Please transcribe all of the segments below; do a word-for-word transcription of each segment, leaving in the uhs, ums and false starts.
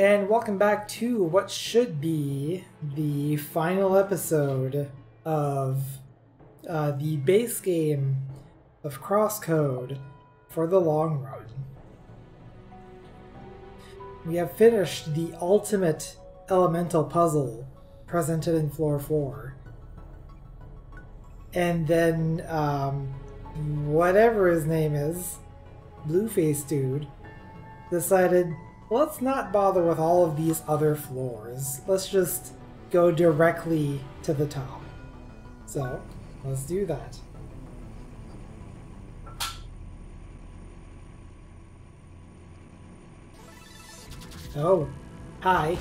And welcome back to what should be the final episode of uh, the base game of CrossCode for the long run. We have finished the ultimate elemental puzzle presented in floor four. And then, um, whatever his name is, Blueface Dude, decided, let's not bother with all of these other floors. Let's just go directly to the top. So, let's do that. Oh, hi.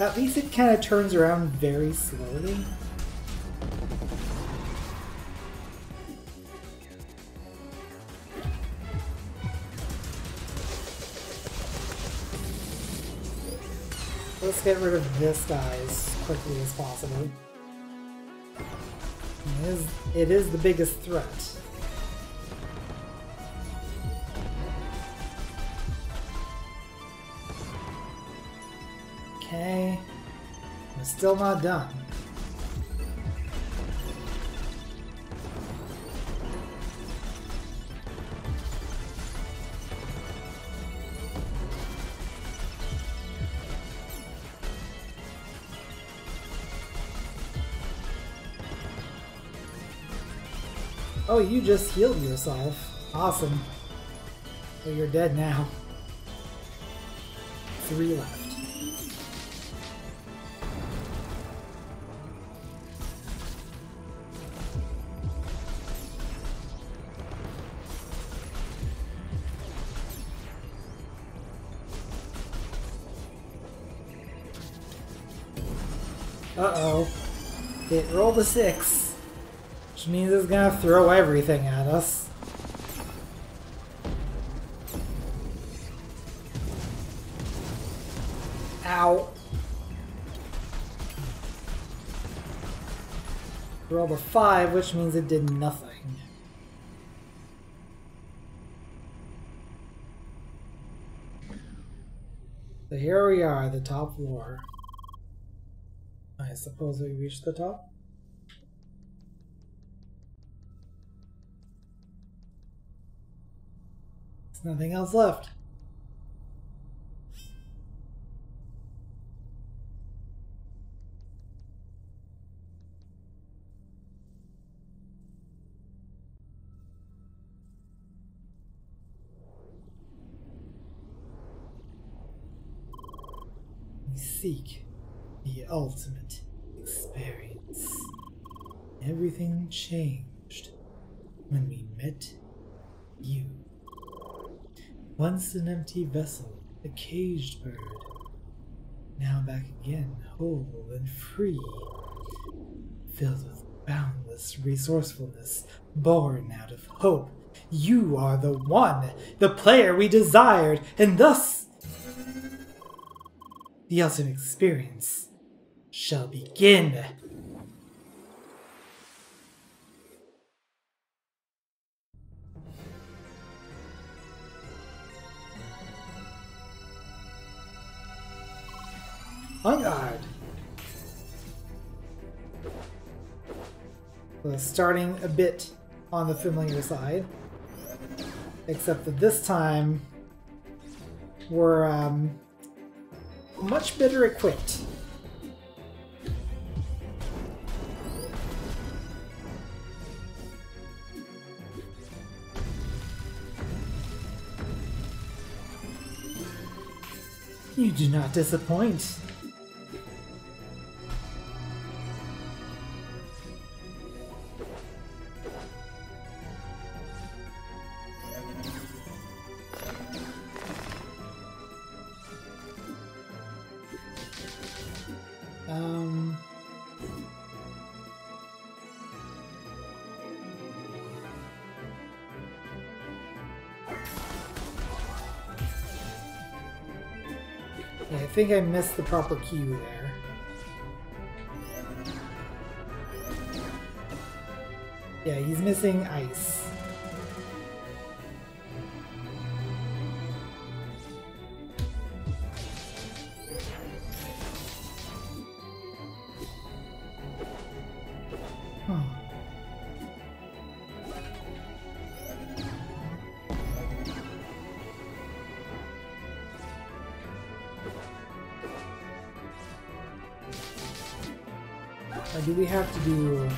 At least it kind of turns around very slowly. Let's get rid of this guy as quickly as possible. It is, it is the biggest threat. Okay, I'm still not done. Oh, you just healed yourself. Awesome. Well, you're dead now. Three left. Uh-oh. It rolled a six. Which means it's gonna throw everything at us. Ow. It rolled a five, which means it did nothing. So here we are, the top floor. I suppose we reached the top. There's nothing else left. We seek the ultimate experience. Everything changed when we met you. Once an empty vessel, a caged bird, now back again, whole and free, filled with boundless resourcefulness, born out of hope. You are the one, the player we desired, and thus the ultimate experience shall begin. On guard. We're starting a bit on the familiar side, except that this time we're um, much better equipped. You do not disappoint. think I missed the proper key there. Yeah, he's missing ice. Do we have to do...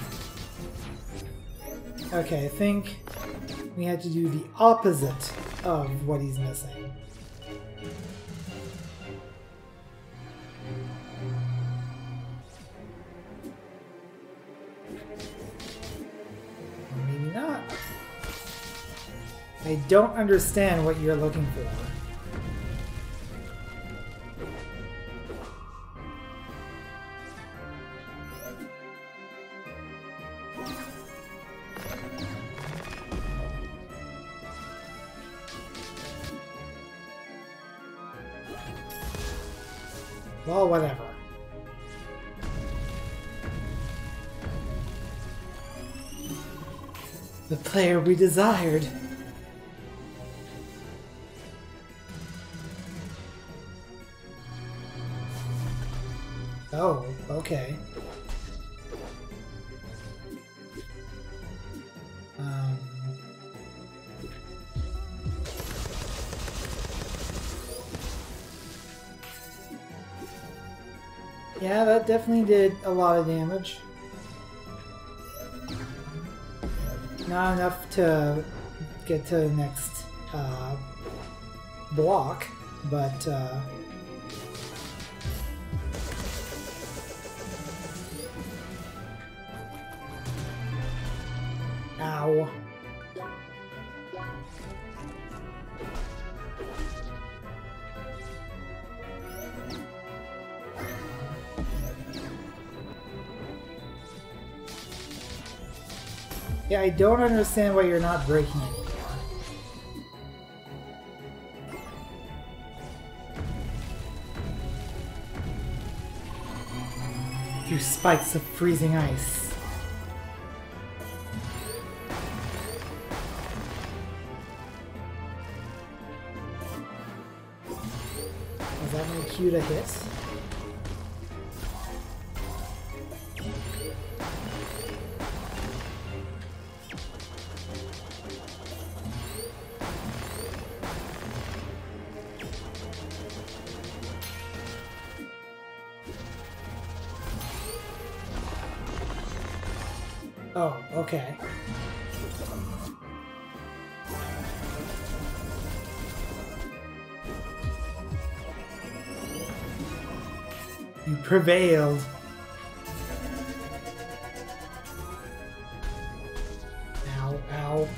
Okay, I think we had to do the opposite of what he's missing. Maybe not. I don't understand what you're looking for. Well, whatever. The player we desired. Oh, okay. Um. Yeah, that definitely did a lot of damage. Not enough to get to the next uh, block, but uh, ow. Yeah, I don't understand why you're not breaking it anymore. Through spikes of freezing ice. Is that really cute, I guess? Okay. You prevailed. Ow, ow.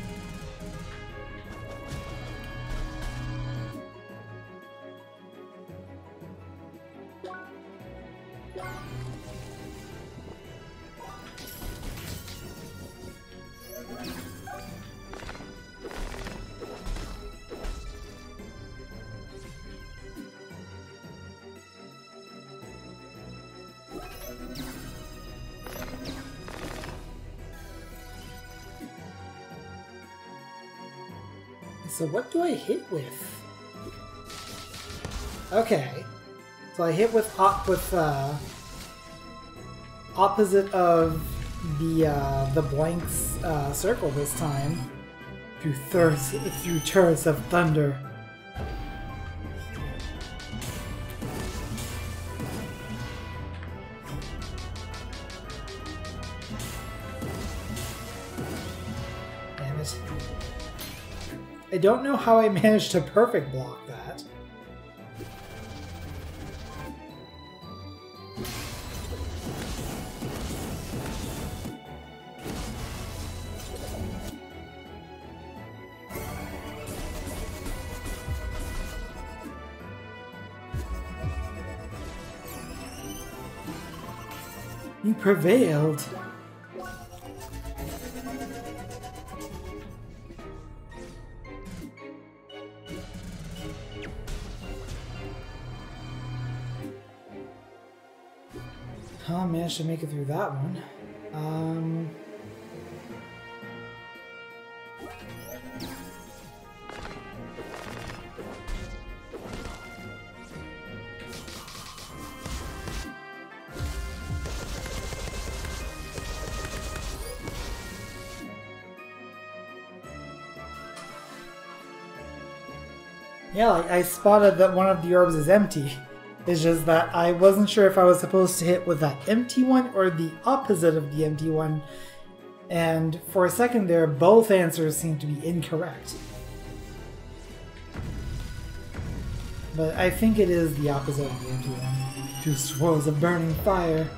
So what do I hit with? Okay, so I hit with op with uh, opposite of the uh, the blank's uh, circle this time through thirst through turrets of thunder. I don't know how I managed to perfect block that. You prevailed. Well, I managed to make it through that one. Um... Yeah, like I spotted that one of the orbs is empty. It's just that I wasn't sure if I was supposed to hit with that empty one or the opposite of the empty one. And for a second there, both answers seemed to be incorrect. But I think it is the opposite of the empty one. Two swirls of burning fire.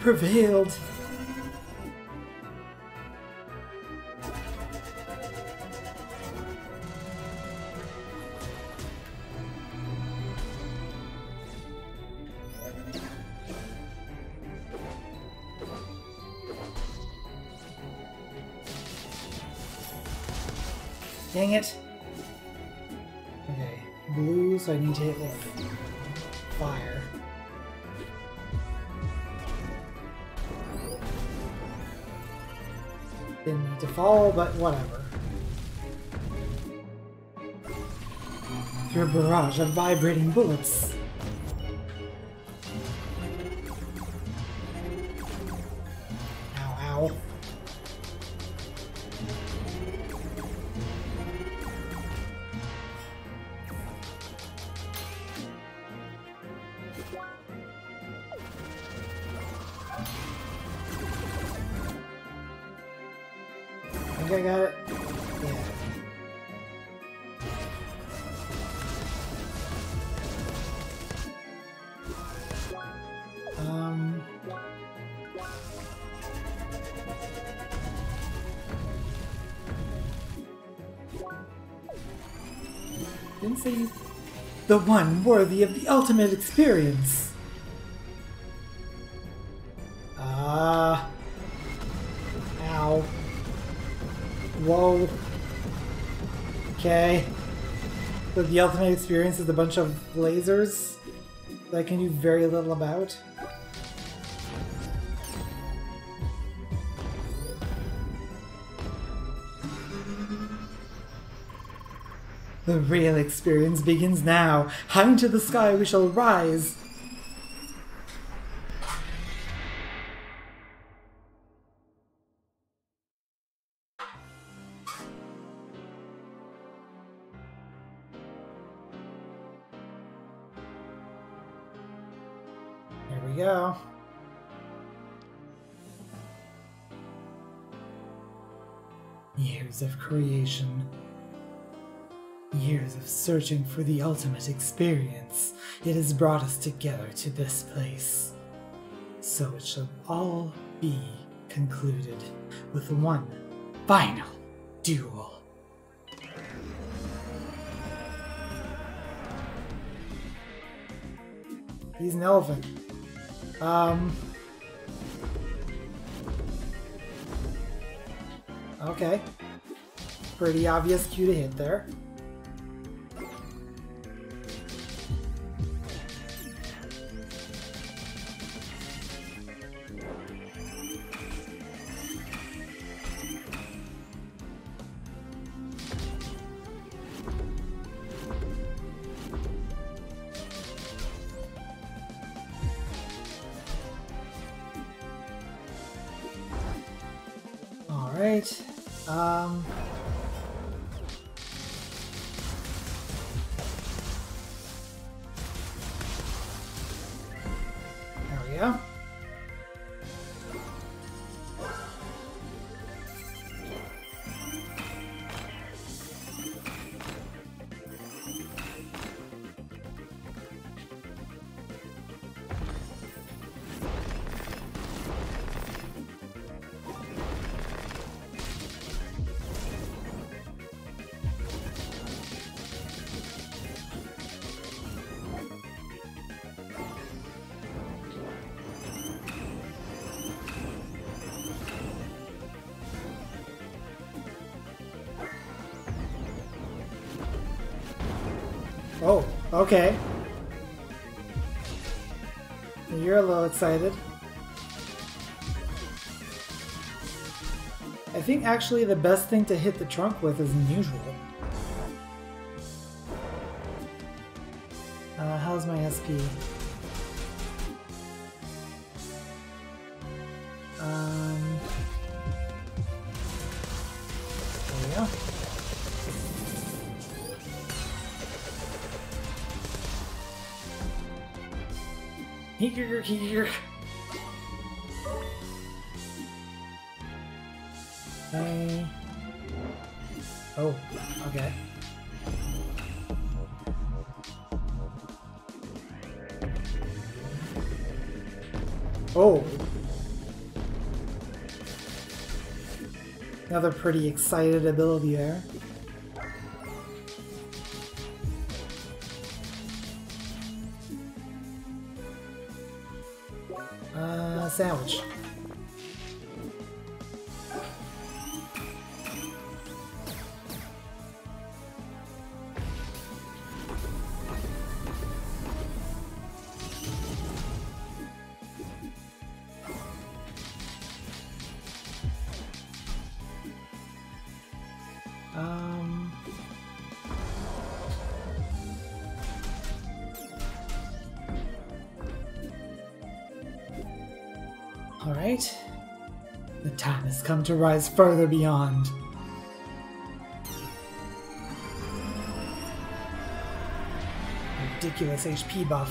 Prevailed. Dang it. Okay, blue, so I need to hit with fire. Didn't need to fall, but whatever. Through a barrage of vibrating bullets. Ow, ow. I got it. Yeah. Um. Didn't say the one worthy of the ultimate experience. Ah. Uh, ow. Whoa. Okay. So the ultimate experience is a bunch of lasers that I can do very little about. The real experience begins now. High into the sky we shall rise. Go. Years of creation. Years of searching for the ultimate experience. It has brought us together to this place. So it shall all be concluded with one final duel. He's an elephant. Um. Okay. Pretty obvious cue to hit there. Alright, um... there we go. Oh, okay. You're a little excited. I think actually the best thing to hit the trunk with is unusual. Uh, how's my S P? Um, there we go. Here, here. I... Oh, okay. Oh! Another pretty excited ability there. Uh, sandwich. Come to rise further beyond. Ridiculous H P buff.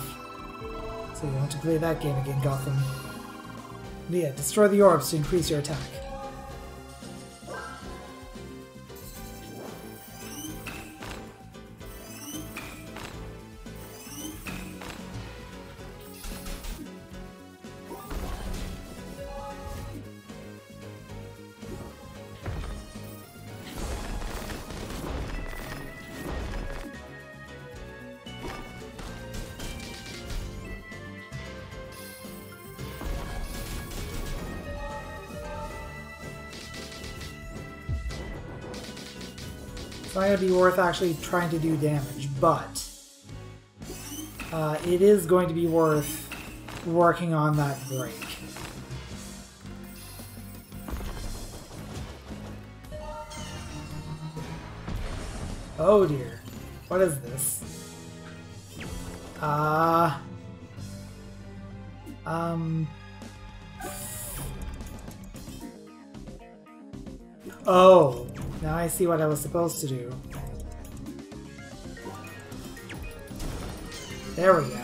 So you want to play that game again, Gautham. Lea, destroy the orbs to increase your attack. Be worth actually trying to do damage, but uh, it is going to be worth working on that break. Oh dear, what is this? Uh, um. Oh. Now I see what I was supposed to do. There we go.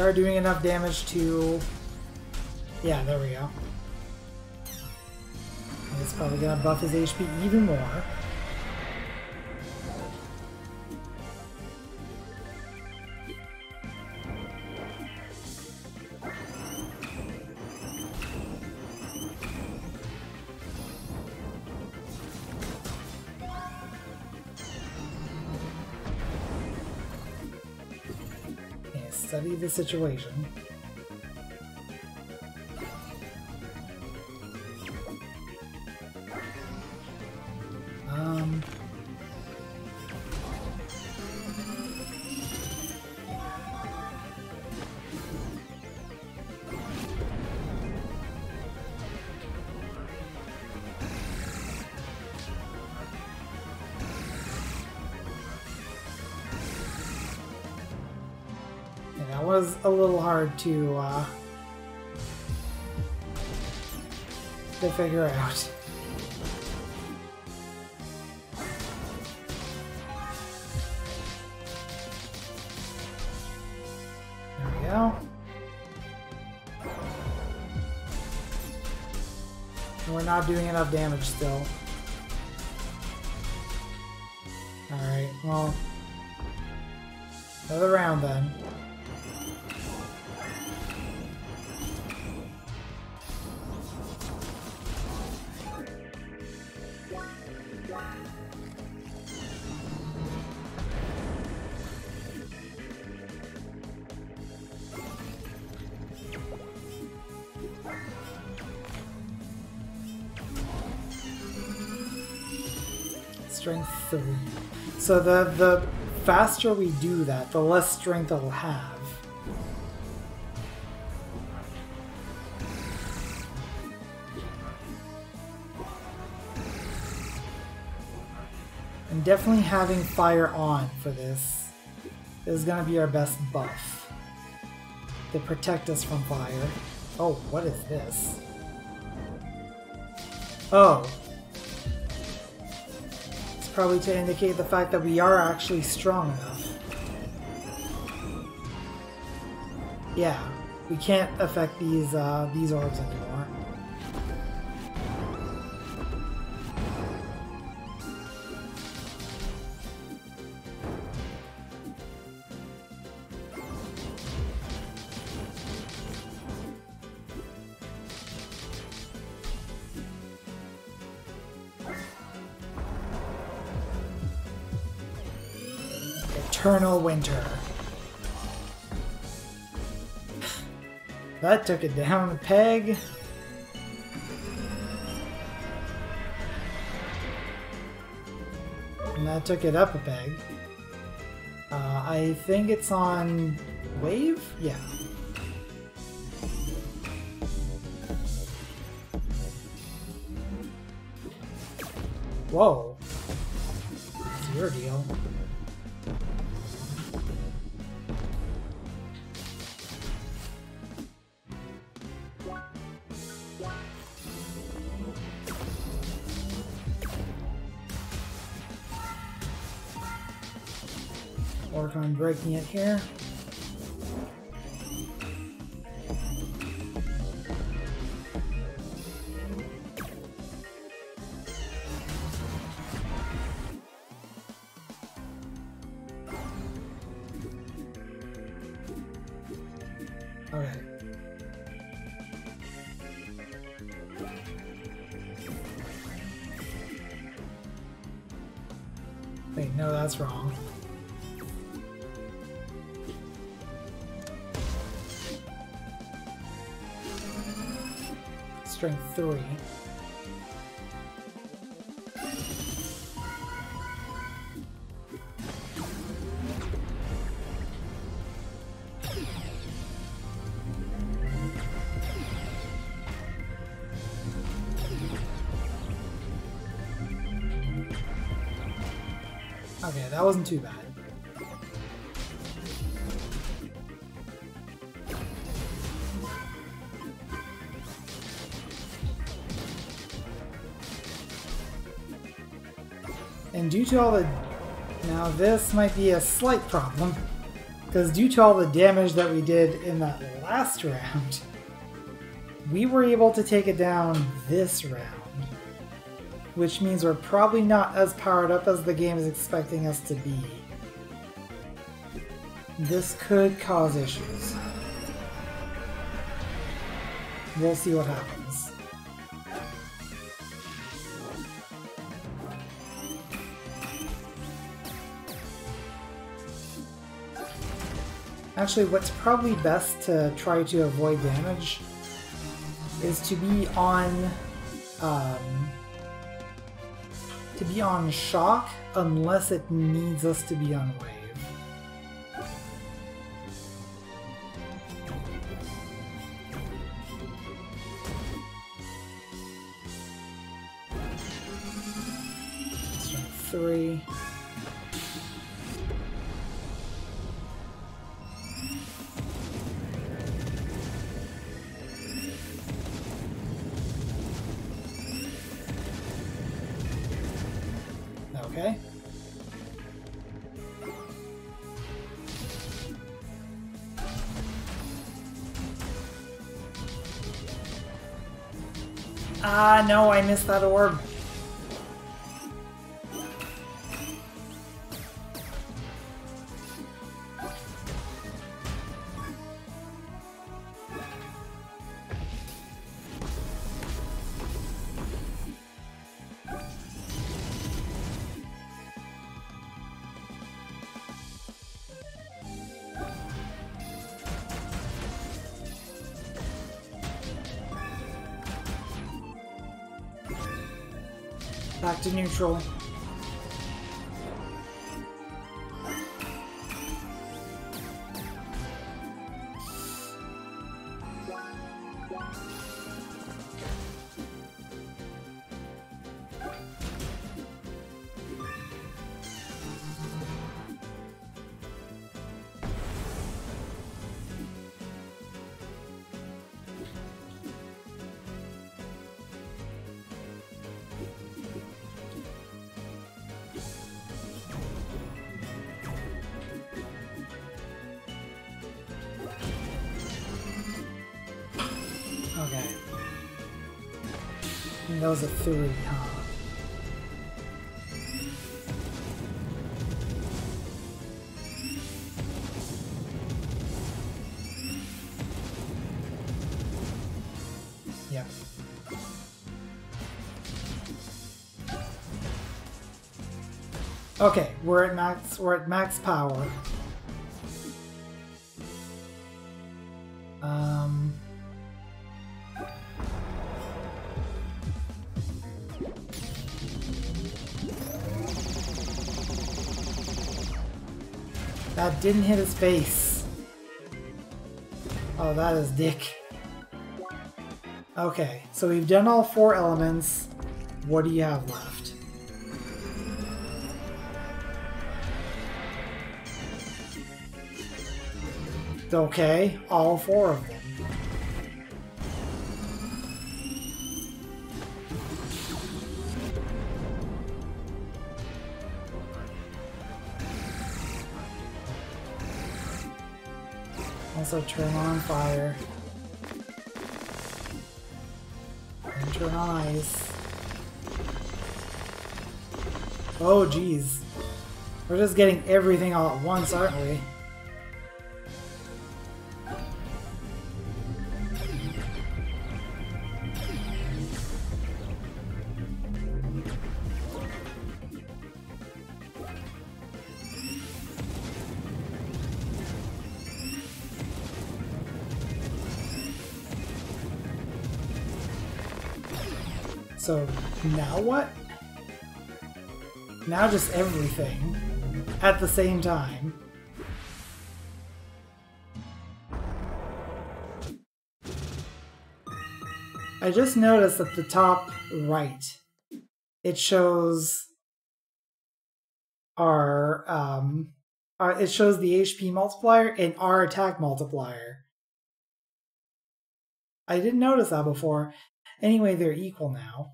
Are doing enough damage to... Yeah, there we go. And it's probably gonna buff his H P even more. The situation. Um. Was a little hard to uh, to figure out. There we go. And we're not doing enough damage still. Well, another round then. Strength three. So the, the faster we do that, the less strength it'll have. And definitely having fire on for this is going to be our best buff to protect us from fire. Oh, what is this? Oh. Probably to indicate the fact that we are actually strong enough. Yeah, we can't affect these uh, these orbs anymore. Eternal Winter. That took it down a peg. And that took it up a peg. Uh, I think it's on wave? Yeah. Whoa. That's your deal. I'm breaking it here. Okay. Wait, no, that's wrong. Strength three. Okay, that wasn't too bad. Due to all the... Now this might be a slight problem, because due to all the damage that we did in that last round, we were able to take it down this round, which means we're probably not as powered up as the game is expecting us to be. This could cause issues. We'll see what happens. Actually, what's probably best to try to avoid damage is to be on um, to be on shock unless it needs us to be on wave. Strength three. Ah, no, I missed that orb. Back to neutral. That was a three, huh? Yep. Okay, we're at max. We're at max power. That didn't hit his face. Oh, that is dick. Okay, so we've done all four elements. What do you have left? Okay, all four of them. So turn on fire. And turn on ice. Oh geez. We're just getting everything all at once, aren't we? So now what? Now just everything at the same time. I just noticed at the top right, it shows our, um, our it shows the H P multiplier and our attack multiplier. I didn't notice that before. Anyway, they're equal now.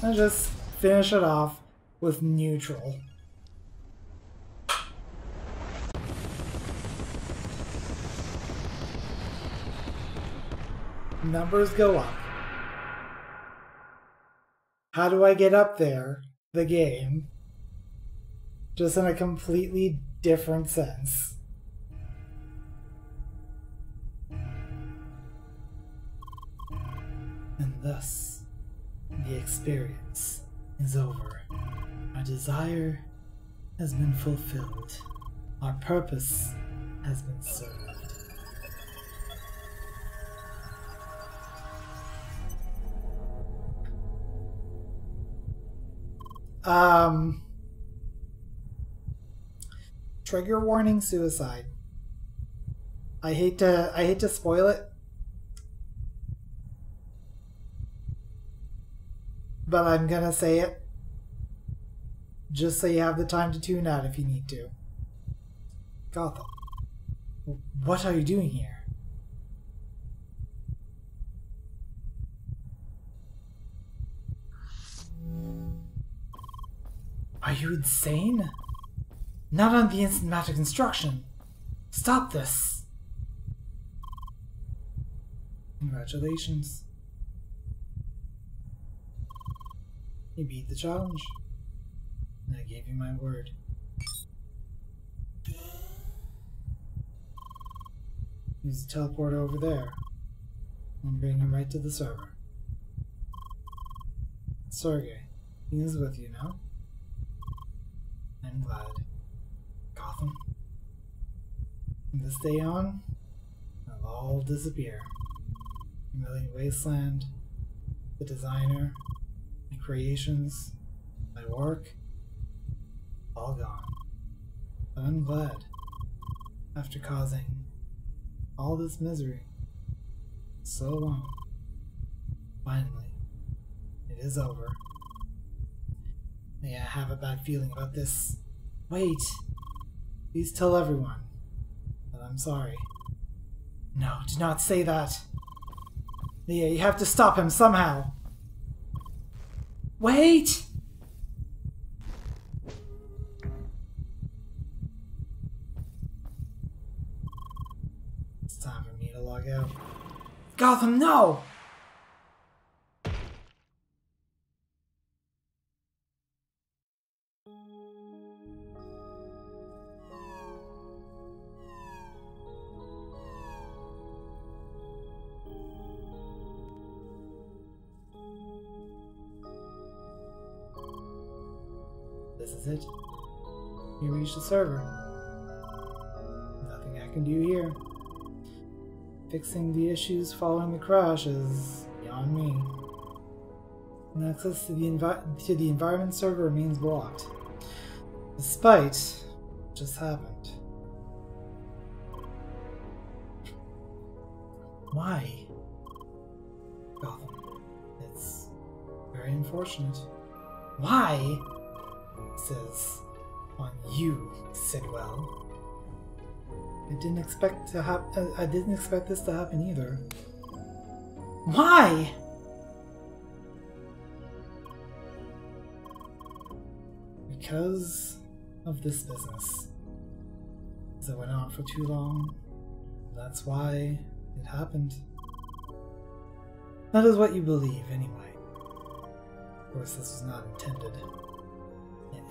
I'll just finish it off with neutral. Numbers go up. How do I get up there? The game. Just in a completely different sense. And thus, the experience is over. Our desire has been fulfilled. Our purpose has been served. Um, trigger warning: suicide. I hate to. I hate to spoil it. But I'm gonna say it, just so you have the time to tune out if you need to. Gautham, what are you doing here? Are you insane? Not on the instant magic instruction. Stop this. Congratulations. You beat the challenge. And I gave you my word. Use the teleport over there and bring him right to the server. Sergey, he is with you now. I'm glad. Gautham, from this day on, all disappear. Vermilion Wasteland, the designer, my creations, my work, all gone. But I'm glad. After causing all this misery so long, finally, it is over. May I have a bad feeling about this. Wait! Please tell everyone that I'm sorry. No, do not say that! Lea, you have to stop him somehow! Wait! It's time for me to log out. Gautham, no! It. You reach the server. Nothing I can do here. Fixing the issues following the crash is beyond me. And access to the envi to the environment server remains blocked, despite what just happened. Why? Gautham, it's very unfortunate. Why? Says on you, Sidwell. I didn't expect to hap- I didn't expect this to happen either. Why? Because of this business. As it went on for too long, that's why it happened. That is what you believe, anyway. Of course, this was not intended.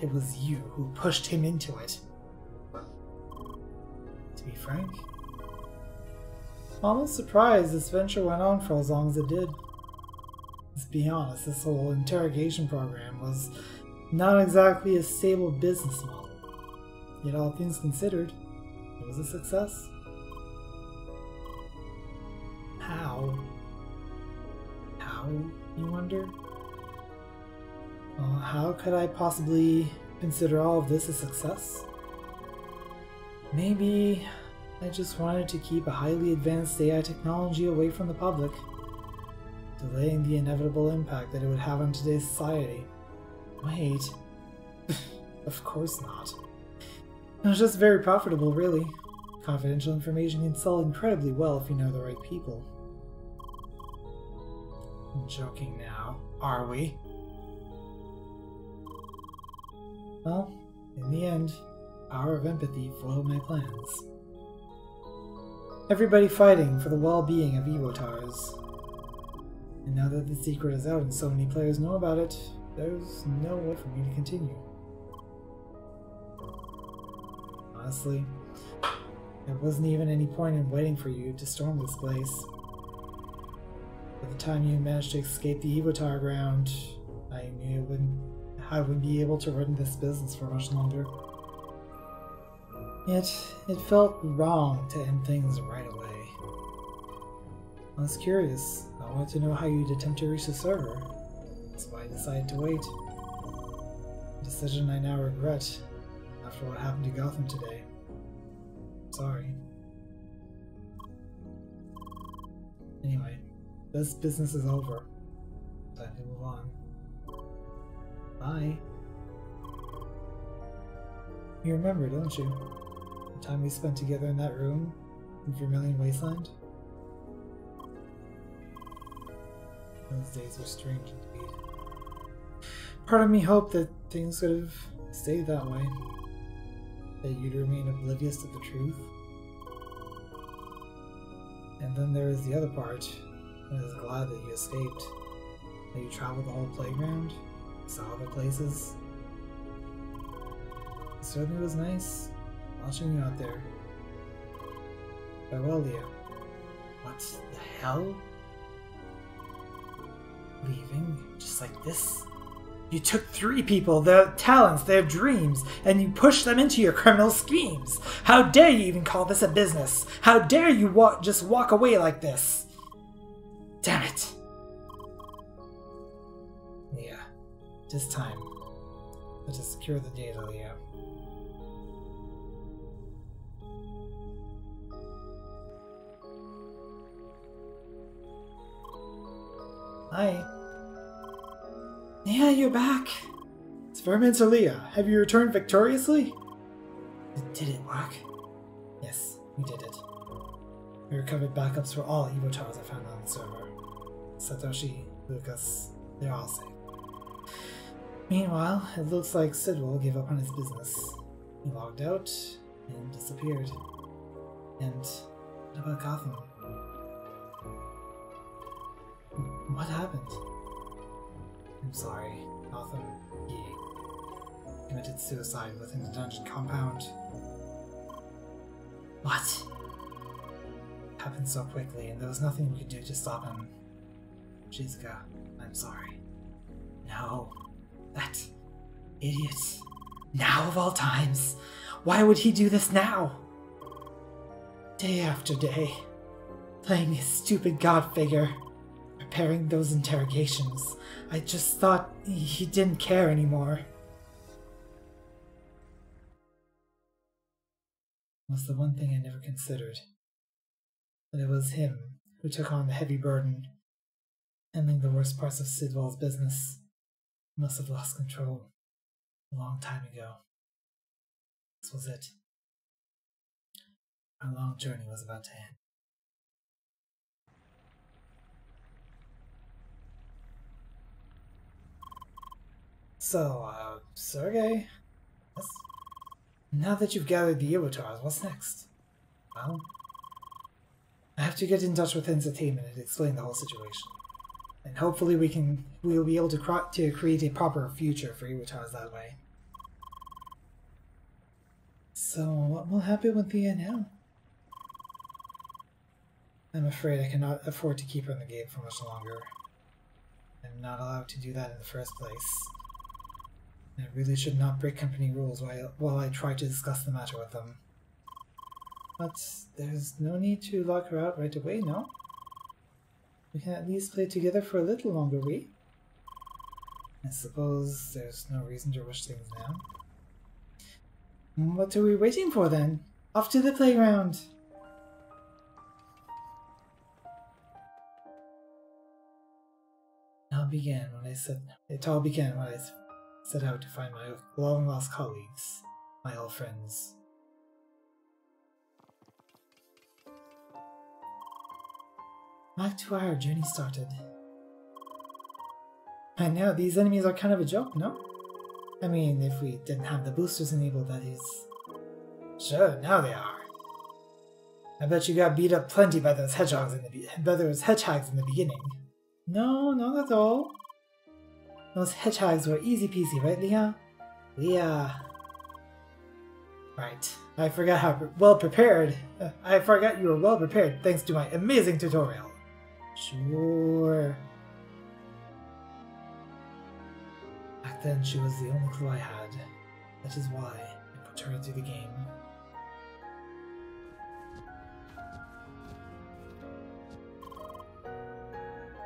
It was you who pushed him into it. To be frank, I'm almost surprised this venture went on for as long as it did. Let's be honest, this whole interrogation program was not exactly a stable business model. Yet all things considered, it was a success. How? How, you wonder? Uh, how could I possibly consider all of this a success? Maybe I just wanted to keep a highly advanced A I technology away from the public, delaying the inevitable impact that it would have on today's society. Wait, of course not. It was just very profitable, really. Confidential information can sell incredibly well if you know the right people. I'm joking now, are we? Well, in the end, Hour of Empathy foiled my plans. Everybody fighting for the well-being of Evotars. And now that the secret is out and so many players know about it, there's no way for me to continue. Honestly, there wasn't even any point in waiting for you to storm this place. By the time you managed to escape the Evotar ground, I knew it wouldn't I wouldn't be able to run this business for much longer. Yet, it felt wrong to end things right away. I was curious. I wanted to know how you'd attempt to reach the server. That's why I decided to wait. A decision I now regret after what happened to Gautham today. Sorry. Anyway, this business is over. Time to move on. Bye. You remember, don't you? The time we spent together in that room in Vermilion Wasteland? Those days were strange indeed. Part of me hoped that things could have stayed that way. That you'd remain oblivious to the truth. And then there is the other part. I was glad that you escaped. That you traveled the whole playground. Saw the places. It certainly was nice watching you out there. Farewell, Lea. What the hell? Leaving? Just like this? You took three people, their talents, their dreams, and you pushed them into your criminal schemes. How dare you even call this a business? How dare you wa- just walk away like this? Damn it. Yeah, just time. But to secure the data, Lea. Hi. Nia, you're back! It's Vermin to Lea. Have you returned victoriously? Did it work? Yes, we did it. We recovered backups for all Evotars I found on the server. Satoshi, Lucas, they're all safe. Meanwhile, it looks like Sidwell gave up on his business. He logged out and disappeared. And what about Gautham? What happened? I'm sorry, Gautham. He committed suicide within the dungeon compound. What? It happened so quickly, and there was nothing we could do to stop him. Shizuka, I'm sorry. No. That idiot. Now of all times. Why would he do this now? Day after day. Playing his stupid god figure. Preparing those interrogations. I just thought he didn't care anymore. It was the one thing I never considered. But it was him who took on the heavy burden, handling the worst parts of Sidwell's business. He must have lost control a long time ago. This was it. Our long journey was about to end. So, uh, Sergey? Yes? Now that you've gathered the Evotars, what's next? Well, I have to get in touch with Instertainment and explain the whole situation. And hopefully we can, we'll be able to, cr to create a proper future for Evotars that way. So, what will happen with Lea now? I'm afraid I cannot afford to keep her in the game for much longer. I'm not allowed to do that in the first place. I really should not break company rules while, while I try to discuss the matter with them. But there's no need to lock her out right away, no? We can at least play together for a little longer, we? I suppose there's no reason to rush things now. What are we waiting for then? Off to the playground! It all began when I said... It all began when I said... set out to find my long-lost colleagues, my old friends. Back to where our journey started. I know, these enemies are kind of a joke, no? I mean, if we didn't have the boosters enabled, that is... Sure, now they are. I bet you got beat up plenty by those hedgehogs in the be by those hedgehogs in the beginning. No, not at all. Those hedgehogs were easy-peasy, right, Lea? Lea... Right. I forgot how pre well-prepared... Uh, I forgot you were well-prepared thanks to my amazing tutorial. Sure. Back then, she was the only clue I had. That is why I put her into the game.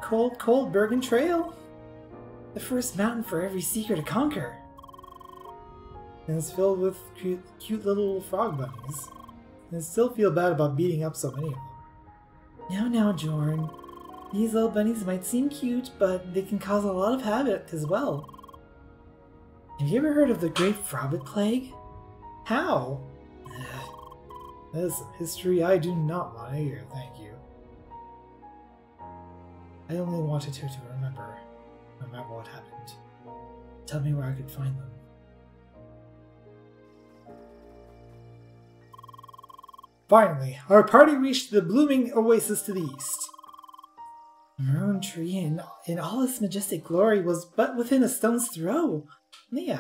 Cold, cold Bergen Trail? The first mountain for every seeker to conquer. And it's filled with cute, cute little frog bunnies. And I still feel bad about beating up so many of them. Now, now, Jorn. These little bunnies might seem cute, but they can cause a lot of havoc as well. Have you ever heard of the Great Frobit Plague? How? That is some history I do not want to hear, thank you. I only wanted her to remember. Remember what happened. Tell me where I could find them. Finally, our party reached the blooming oasis to the east. The Maroon Tree in, in all its majestic glory was but within a stone's throw. Lea.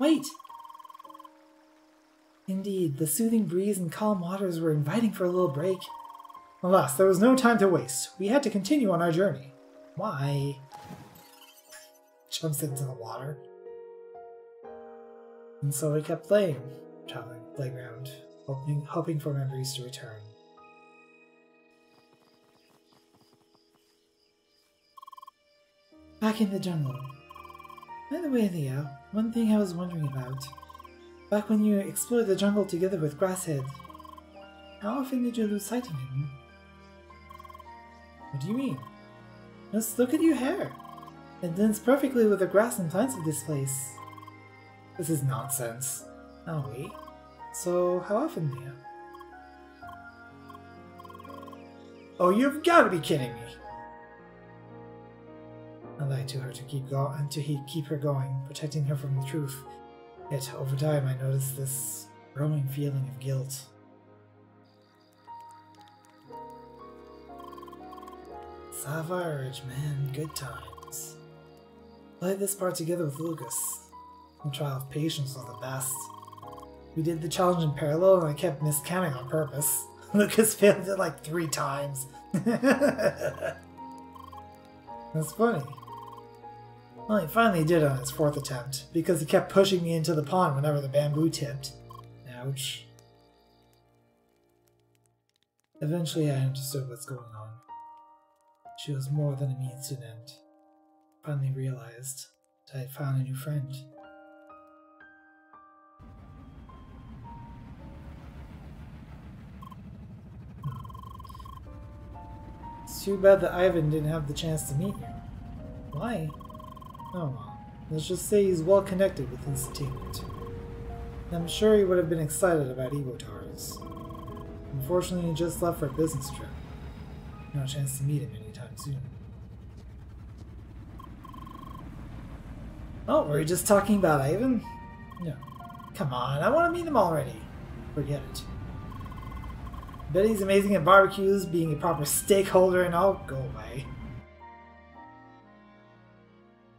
Wait! Indeed, the soothing breeze and calm waters were inviting for a little break. Alas, there was no time to waste. We had to continue on our journey. Why? Jumps into the water. And so we kept playing, traveling the playground, hoping, hoping for memories to return. Back in the jungle. By the way, Lea, one thing I was wondering about. Back when you explored the jungle together with Grasshead, how often did you lose sight of him? What do you mean? Just look at your hair! It blends perfectly with the grass and plants of this place. This is nonsense. Oh wait. So, how often, Lea? Oh, you've gotta be kidding me! I lied to her to keep go and to he keep her going, protecting her from the truth. Yet, over time, I noticed this growing feeling of guilt. Sapphire Ridge, man, good times. Played this part together with Lucas. The trial of patience was the best. We did the challenge in parallel, and I kept miscounting on purpose. Lucas failed it like three times. That's funny. Well, he finally did on his fourth attempt, because he kept pushing me into the pond whenever the bamboo tipped. Ouch. Eventually I understood what's going on. She was more than a mean student. I finally realized that I had found a new friend. It's too bad that Ivan didn't have the chance to meet you. Why? Oh well, let's just say he's well connected with Instertainment. I'm sure he would have been excited about Evotars. Unfortunately, he just left for a business trip. No chance to meet him anytime soon. Oh, were we just talking about Ivan? No. Come on, I want to meet him already. Forget it. Bet he's amazing at barbecues, being a proper stakeholder, and all. Go away.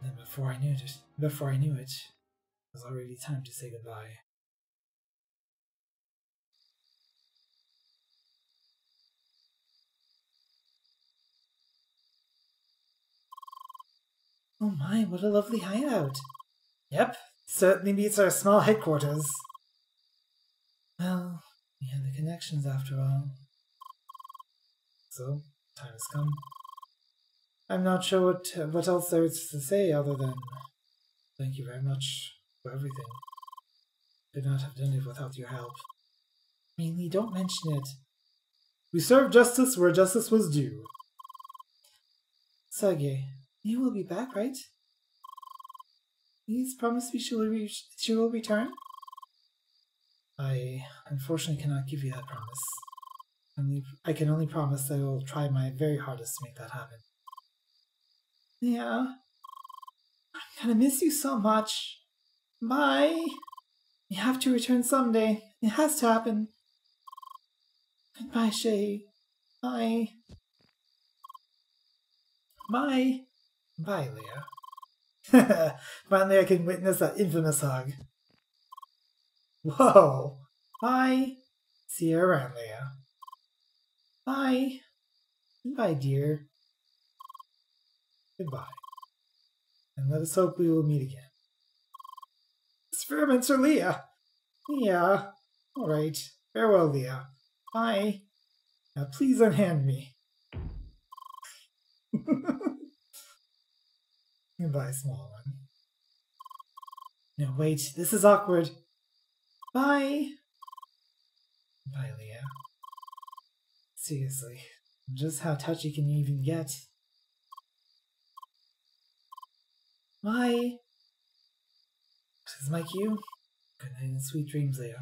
And then before I knew it, before I knew it, it was already time to say goodbye. Oh my, what a lovely hideout! Yep, certainly meets our small headquarters. Well, we had the connections after all. So, time has come. I'm not sure what uh, what else there is to say other than thank you very much for everything. Could not have done it without your help. Mainly, don't mention it. We served justice where justice was due. Sergey. You will be back, right? Please promise me she will, re she will return? I unfortunately cannot give you that promise. Only, I can only promise that I will try my very hardest to make that happen. Yeah. I'm gonna miss you so much. Bye! You have to return someday. It has to happen. Goodbye, Shay. Bye. Bye. Bye, Lea. Finally I can witness that infamous hug. Whoa! Bye! See you around, Lea. Bye! Goodbye, dear. Goodbye. And let us hope we will meet again. Experiments are Lea! Lea! Alright. Farewell, Lea. Bye! Now please unhand me. Goodbye, small one. No, wait, this is awkward. Bye! Bye, Lea. Seriously, just how touchy can you even get? Bye! This is my cue. Good night and sweet dreams, Lea.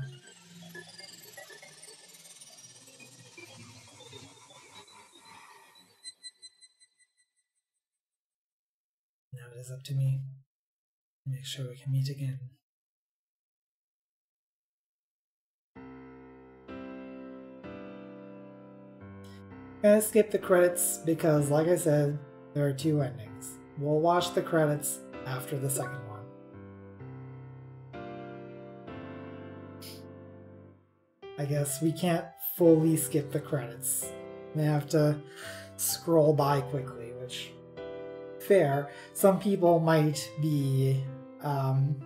Now it is up to me to make sure we can meet again. I'm gonna skip the credits because, like I said, there are two endings. We'll watch the credits after the second one. I guess we can't fully skip the credits. We have to scroll by quickly, which fair, some people might be um,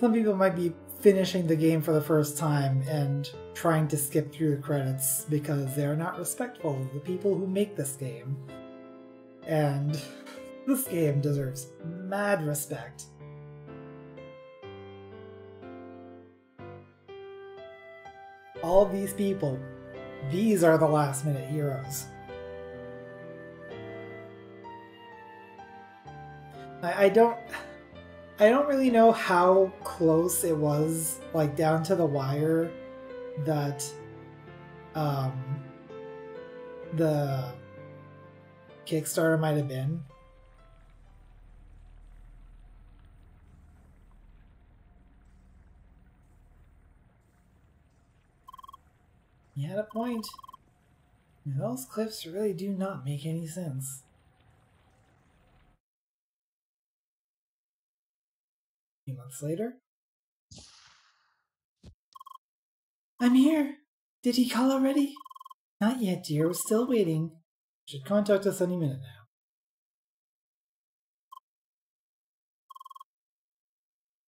some people might be finishing the game for the first time and trying to skip through the credits because they're not respectful of the people who make this game. And this game deserves mad respect. All these people, these are the last minute heroes. I, I don't... I don't really know how close it was, like down to the wire, that um, the Kickstarter might have been. You had a point. Those clips really do not make any sense. A few months later. I'm here! Did he call already? Not yet, dear. We're still waiting. Should contact us any minute now.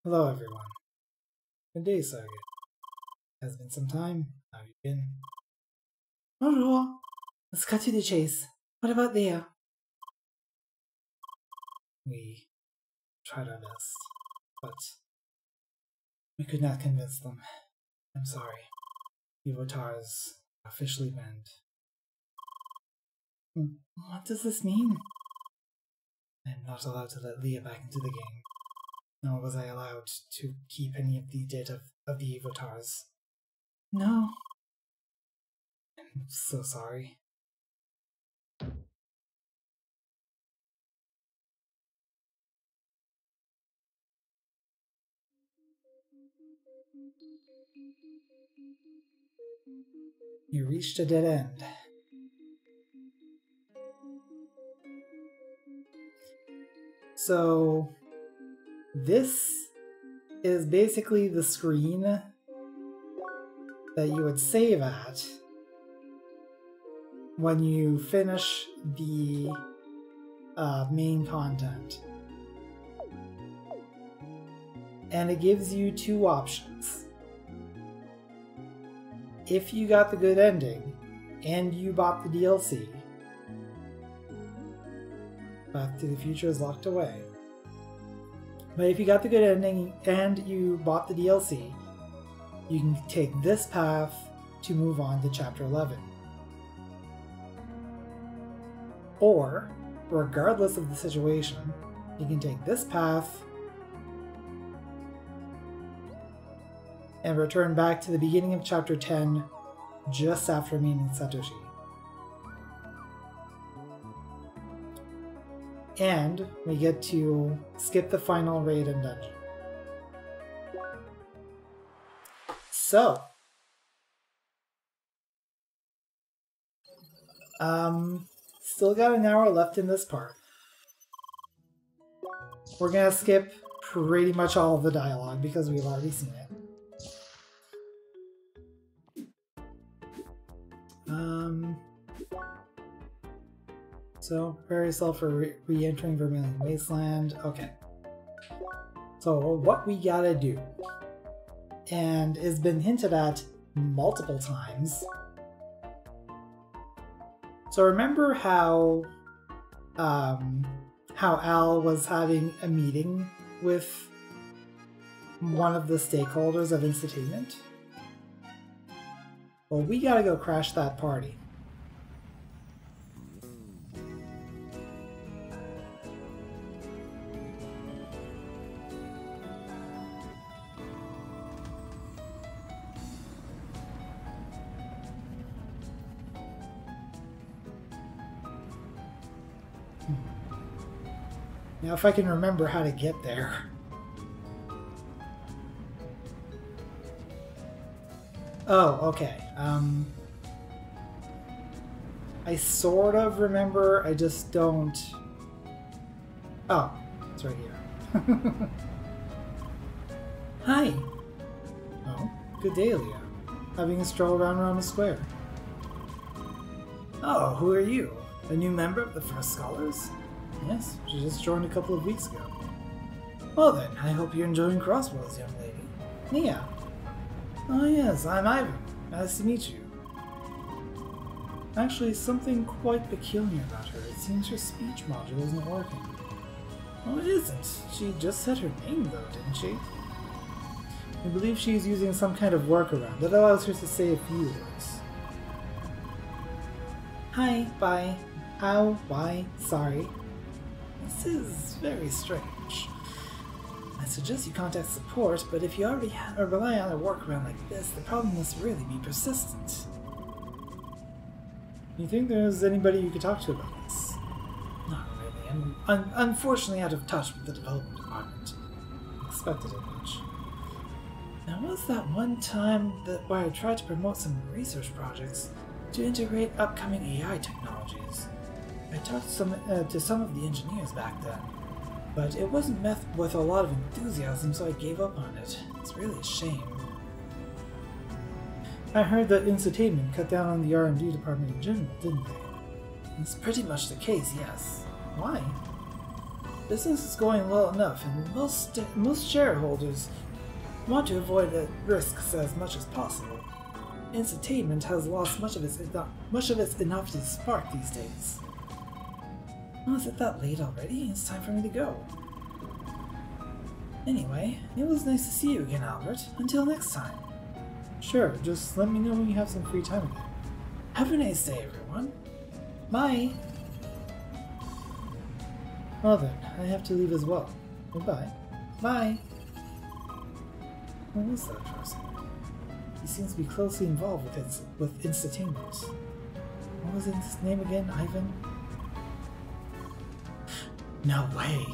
Hello, everyone. Good day, Sergey. Has been some time. How have you been? Bonjour! Let's cut to the chase. What about Lea? We tried our best. But we could not convince them. I'm sorry. Evotars officially banned. What does this mean? I'm not allowed to let Lea back into the game, nor was I allowed to keep any of the data of the Evotars. No. I'm so sorry. You reached a dead end. So this is basically the screen that you would save at when you finish the uh, main content. And it gives you two options. If you got the good ending, and you bought the D L C, Back to the Future is locked away. But if you got the good ending and you bought the D L C, you can take this path to move on to Chapter eleven. Or, regardless of the situation, you can take this path and return back to the beginning of Chapter ten, just after meeting Satoshi. And we get to skip the final raid and dungeon. So, um, still got an hour left in this part. We're gonna skip pretty much all of the dialogue because we've already seen it. Um, so, prepare yourself for re-entering Vermilion Wasteland. Okay. So, what we gotta do, and it's been hinted at multiple times. So, remember how, um, how Al was having a meeting with one of the stakeholders of Instertainment? Well, we gotta go crash that party. Hmm. Now, if I can remember how to get there. Oh, okay. Um, I sort of remember, I just don't... Oh, it's right here. Hi! Oh, good day, Lea. Having a stroll around Rhombus Square. Oh, who are you? A new member of the First Scholars? Yes, she just joined a couple of weeks ago. Well then, I hope you're enjoying Crossroads, young lady. Nia. Oh yes, I'm Ivan. Nice to meet you. Actually, something quite peculiar about her. It seems her speech module isn't working. Well, it isn't. She just said her name, though, didn't she? I believe she is using some kind of workaround that allows her to say a few words. Hi, bye, ow, why, sorry. This is very strange. I suggest you contact support, but if you already have or rely on a workaround like this, the problem must really be persistent. You think there's anybody you could talk to about this? Not really. I'm un unfortunately out of touch with the development department. Expected it much. There was that one time that where I tried to promote some research projects to integrate upcoming A I technologies. I talked some, uh, to some of the engineers back then, but it wasn't met with a lot of enthusiasm, so I gave up on it. It's really a shame. I heard that Instertainment cut down on the R and D department in general, didn't they? It's pretty much the case, yes. Why? Business is going well enough, and most, most shareholders want to avoid risks as much as possible. Instertainment has lost much of its much of its innovative spark these days. Oh, is it that late already? It's time for me to go. Anyway, it was nice to see you again, Albert. Until next time. Sure, just let me know when you have some free time again. Have a nice day, everyone. Bye! Well then, I have to leave as well. Goodbye. Bye! Who is that person? He seems to be closely involved with ins with Instertainment. What was his name again, Ivan? No way!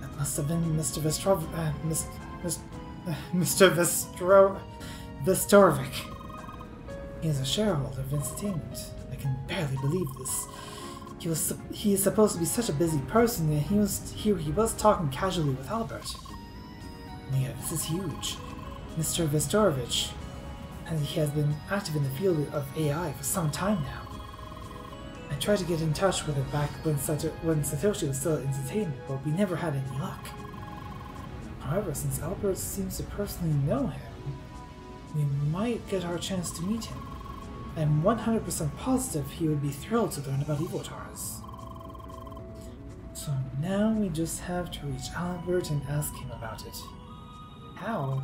That must have been Mister Vestrov... Uh, Mister Mister Uh, Mister Vestro... Vestrovich. He is a shareholder of Entertainment. I can barely believe this. He was he is supposed to be such a busy person, and he was here he was talking casually with Albert. Lea, this is huge. Mister Vestrovich, and he has been active in the field of A I for some time now. I tried to get in touch with him back when Sato when Satoshi was still at Entertainment, but we never had any luck. However, since Albert seems to personally know him, we might get our chance to meet him. I'm one hundred percent positive he would be thrilled to learn about Evotars. So now we just have to reach Albert and ask him about it. How?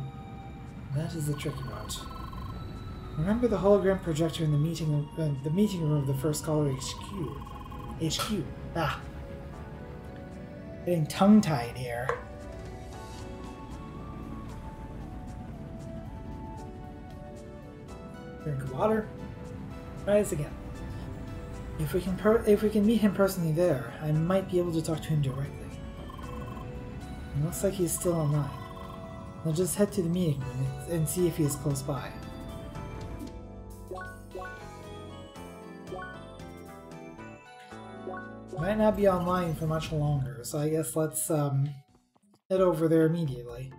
That is the tricky part. Remember the hologram projector in the meeting uh, the meeting room of the First Scholar H Q? H Q. Ah. Getting tongue-tied here. Drink of water. Rise again. If we can per if we can meet him personally there, I might be able to talk to him directly. It looks like he's still online. I'll just head to the meeting room and see if he is close by. Might not be online for much longer, so I guess let's um, head over there immediately.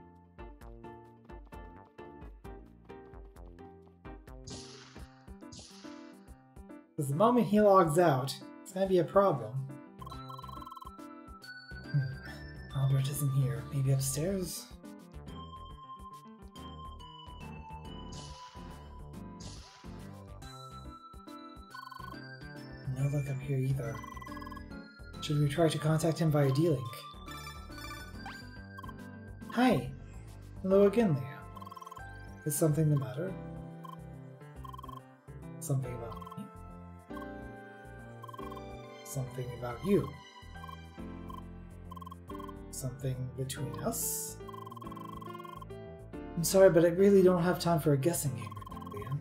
Because the moment he logs out, it's gonna be a problem. Hmm. Albert isn't here. Maybe upstairs? No look up here either. Should we try to contact him via D-Link? Hi! Hello again, Lea. Is something the matter? Something about me? Something about you. Something between us? I'm sorry, but I really don't have time for a guessing game right now, Lea.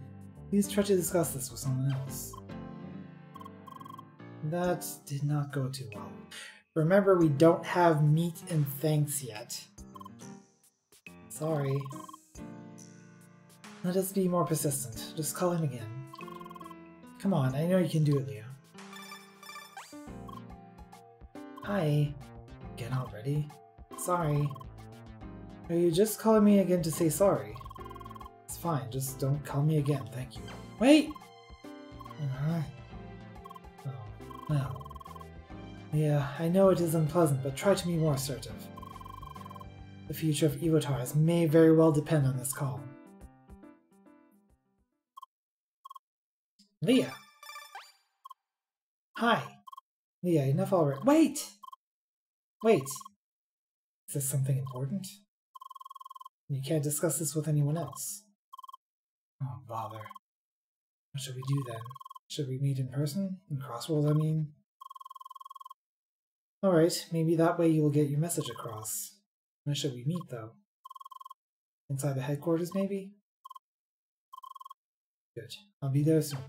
Please try to discuss this with someone else. That did not go too well. Remember, we don't have meat and thanks yet. Sorry. Let us be more persistent. Just call him again. Come on, I know you can do it, Lea. Hi. Again already? Sorry. Are you just calling me again to say sorry? It's fine, just don't call me again, thank you. Wait! Uh-huh. Oh. now. Yeah, I know it is unpleasant, but try to be more assertive. The future of Evotars may very well depend on this call. Lea! Hi! Lea, enough already. Wait! Wait! Is this something important? You can't discuss this with anyone else. Oh, bother. What should we do then? Should we meet in person? In Crossworld, I mean? Alright, maybe that way you will get your message across. Where should we meet, though? Inside the headquarters, maybe? Good. I'll be there soon.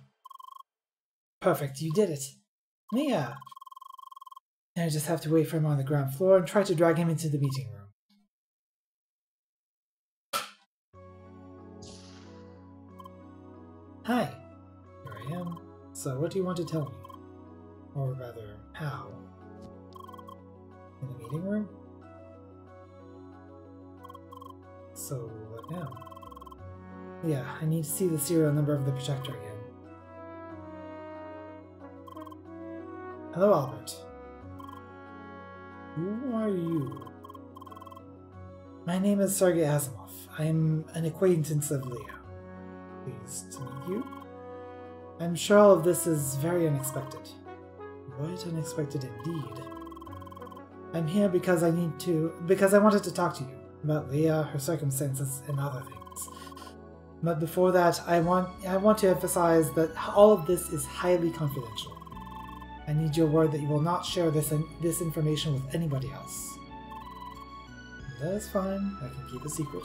Perfect, you did it! Nia! Now I just have to wait for him on the ground floor and try to drag him into the meeting room. Hi! Here I am. So what do you want to tell me? Or rather, how? In the meeting room? So, what now? Yeah, I need to see the serial number of the projector again. Hello, Albert. Who are you? My name is Sergey Asimov. I am an acquaintance of Lea. Pleased to meet you. I'm sure all of this is very unexpected. Quite unexpected indeed. I'm here because I need to... because I wanted to talk to you. About Lea, her circumstances, and other things. But before that, I want I want to emphasize that all of this is highly confidential. I need your word that you will not share this in, this information with anybody else. That is fine. I can keep a secret.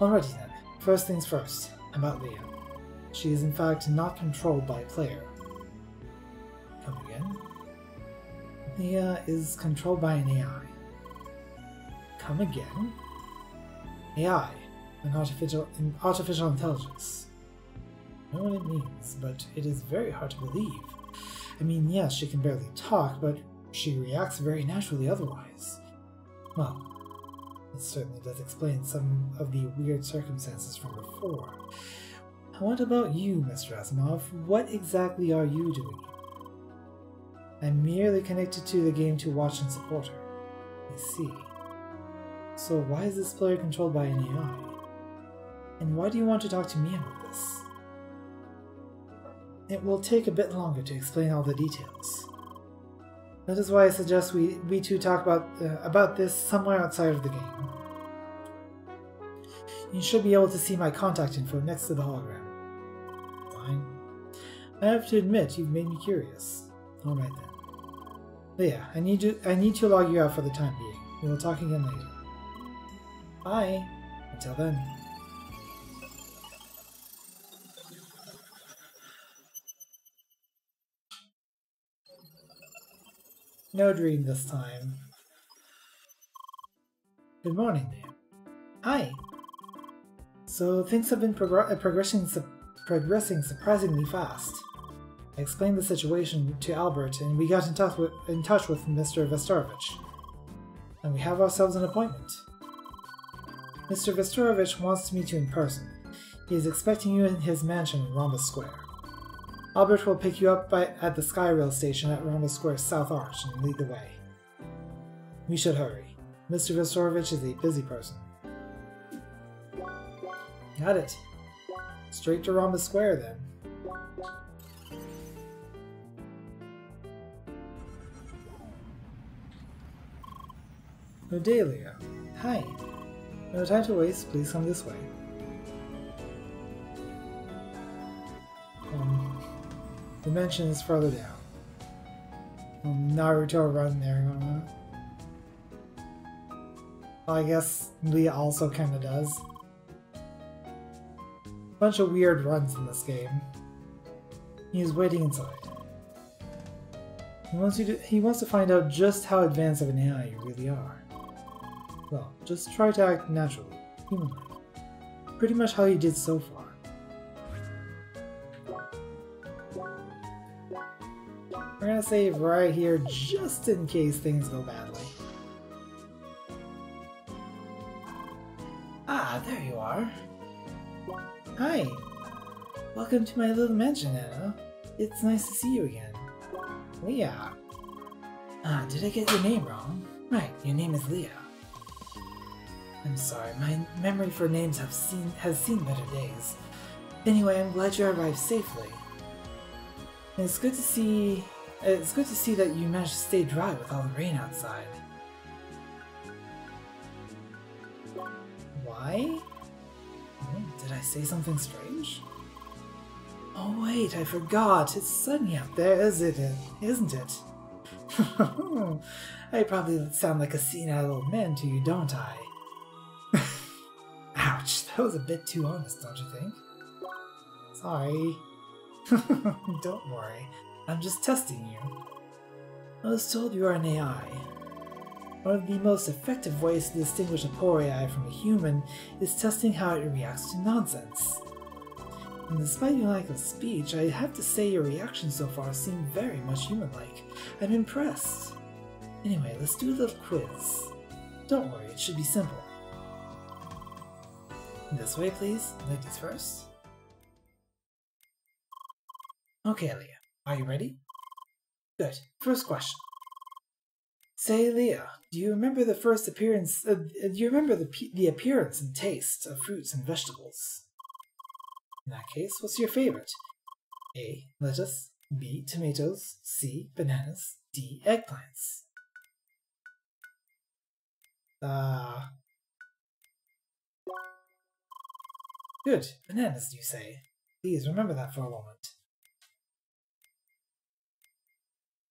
Alrighty then. First things first. About Lea. She is in fact not controlled by a player. Come again? Lea is controlled by an A I. Come again? A I, an artificial, an artificial intelligence. I know what it means, but it is very hard to believe. I mean, yes, she can barely talk, but she reacts very naturally otherwise. Well, it certainly does explain some of the weird circumstances from before. What about you, Mister Asimov? What exactly are you doing? I'm merely connected to the game to watch and support her. I see. So why is this player controlled by an A I? And why do you want to talk to me about this? It will take a bit longer to explain all the details. That is why I suggest we, we two talk about, uh, about this somewhere outside of the game. You should be able to see my contact info next to the hologram. Fine. I have to admit, you've made me curious. Alright then. Lea, I need you, I need to log you out for the time being. We will talk again later. Bye! Until then. No dream this time. Good morning, Lea. Hi! So things have been progr progressing, su progressing surprisingly fast. I explained the situation to Albert and we got in touch with, in touch with Mister Vestrovich. And we have ourselves an appointment. Mister Vestrovich wants to meet you in person. He is expecting you in his mansion in Rhombus Square. Albert will pick you up by, at the Skyrail station at Rhombus Square South Arch and lead the way. We should hurry. Mister Vestrovich is a busy person. Got it. Straight to Rhombus Square then. Nodelia. Hi. No time to waste, please come this way. Um, the mansion is further down. Um, Naruto run there, uh, well, I guess Lea also kinda does. Bunch of weird runs in this game. He is waiting inside. He wants, you to, he wants to find out just how advanced of an A I you really are. Well, just try to act naturally, human-like. Pretty much how you did so far. We're gonna save right here just in case things go badly. Ah, there you are. Hi. Welcome to my little mansion, Anna. It's nice to see you again. Lea. Ah, did I get your name wrong? Right, your name is Lea. I'm sorry, my memory for names have seen has seen better days. Anyway, I'm glad you arrived safely. And it's good to see it's good to see that you managed to stay dry with all the rain outside. Why? Did I say something strange? Oh wait, I forgot. It's sunny out there, isn't it? Isn't it? I probably sound like a senile old man to you, don't I? Ouch, that was a bit too honest, don't you think? Sorry. Don't worry, I'm just testing you. I was told you are an A I. One of the most effective ways to distinguish a poor A I from a human is testing how it reacts to nonsense. And despite your lack of speech, I have to say your reactions so far seem very much human-like. I'm impressed. Anyway, let's do a little quiz. Don't worry, it should be simple. This way, please. Ladies first. Okay, Lea. Are you ready? Good. First question. Say, Lea, do you remember the first appearance? Uh, do you remember the the appearance and taste of fruits and vegetables? In that case, what's your favorite? A. Lettuce. B. Tomatoes. C. Bananas. D. Eggplants. Uh... Good. Bananas, you say. Please remember that for a moment.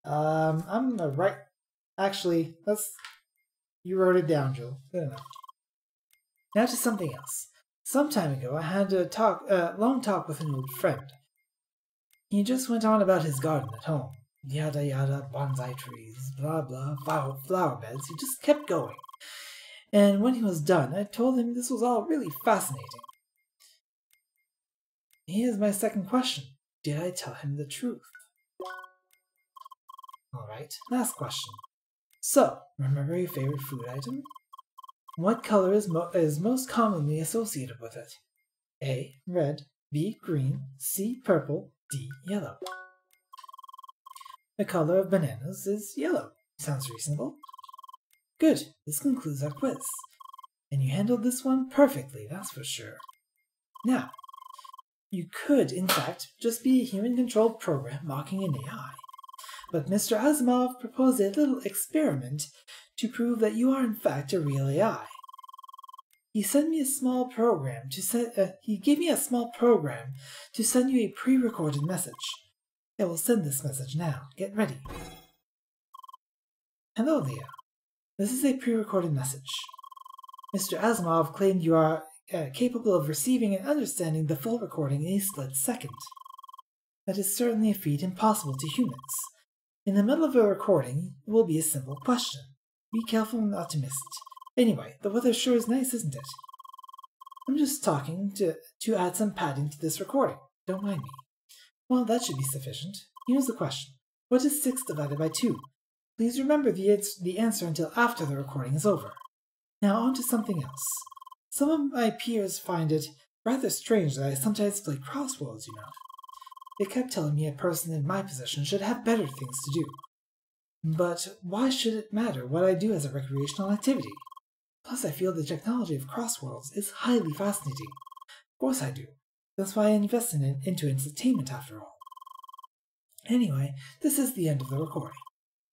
Um, I'm gonna write... Actually, let's... You wrote it down, Joel. Good enough. Now to something else. Some time ago, I had a talk, uh, long talk with an old friend. He just went on about his garden at home. Yada yada, bonsai trees, blah blah, flower, flower beds. He just kept going. And when he was done, I told him this was all really fascinating. Here's my second question. Did I tell him the truth? Alright, last question. So, remember your favorite food item? What color is, mo is most commonly associated with it? A. Red. B. Green. C. Purple. D. Yellow. The color of bananas is yellow. Sounds reasonable. Good, this concludes our quiz. And you handled this one perfectly, that's for sure. Now, you could, in fact, just be a human-controlled program mocking an A I. But Mister Asimov proposed a little experiment to prove that you are in fact a real A I. He sent me a small program to send, uh, he gave me a small program to send you a pre-recorded message. I will send this message now. Get ready. Hello, Lea. This is a pre-recorded message. Mister Asimov claimed you are uh, capable of receiving and understanding the full recording in a split second. That is certainly a feat impossible to humans. In the middle of a recording, it will be a simple question. Be careful not to miss it. Anyway, the weather sure is nice, isn't it? I'm just talking to, to add some padding to this recording. Don't mind me. Well, that should be sufficient. Here's the question. What is six divided by two? Please remember the, ans the answer until after the recording is over. Now on to something else. Some of my peers find it rather strange that I sometimes play crosswords, you know. They kept telling me a person in my position should have better things to do. But why should it matter what I do as a recreational activity? Plus, I feel the technology of crosswords is highly fascinating. Of course I do. That's why I invested in, into Instertainment after all. Anyway, this is the end of the recording.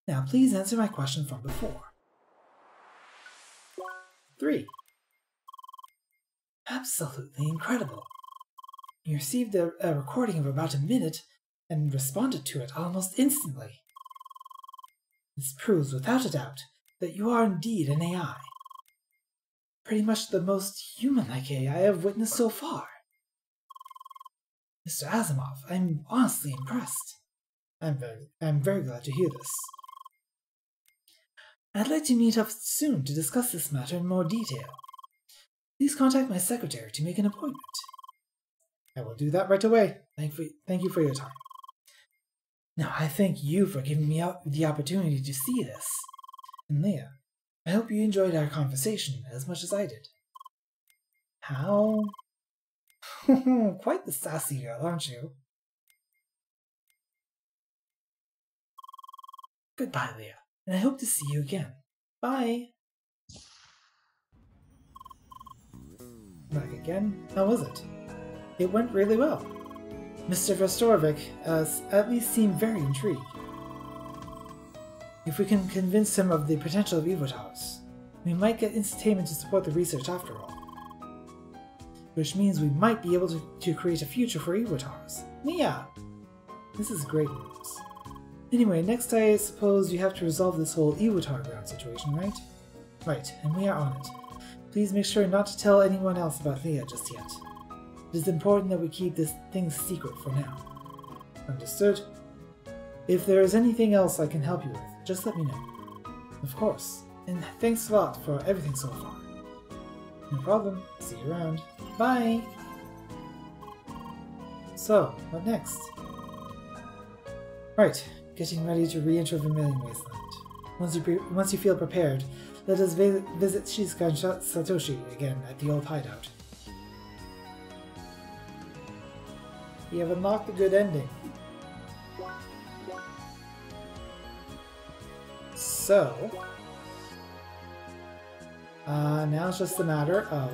Now please answer my question from before. three. Absolutely incredible. You received a, a recording of about a minute and responded to it almost instantly. This proves without a doubt that you are indeed an A I. Pretty much the most human-like A I I've witnessed so far. Mister Asimov, I'm honestly impressed. I'm very, I'm very glad to hear this. I'd like to meet up soon to discuss this matter in more detail. Please contact my secretary to make an appointment. I will do that right away. Thank, for, thank you for your time. Now, I thank you for giving me the opportunity to see this. And Lea, I hope you enjoyed our conversation as much as I did. How? Quite the sassy girl, aren't you? Goodbye, Lea, and I hope to see you again. Bye! Back again. How was it? It went really well. Mister Vestrovich uh, at least seemed very intrigued. If we can convince him of the potential of Evotars, we might get Instertainment to support the research after all. Which means we might be able to, to create a future for Evotars. Nia! This is great news. Anyway, next I suppose you have to resolve this whole Evotar ground situation, right? Right, and we are on it. Please make sure not to tell anyone else about Lea just yet. It is important that we keep this thing secret for now. Understood? If there is anything else I can help you with, just let me know. Of course. And thanks a lot for everything so far. No problem. See you around. Bye! So, what next? Right. Getting ready to re-enter Vermilion Wasteland. Once you, once you feel prepared, let us vi visit Shizuka and Satoshi again at the old hideout. You have unlocked a good ending. So... Uh, now it's just a matter of...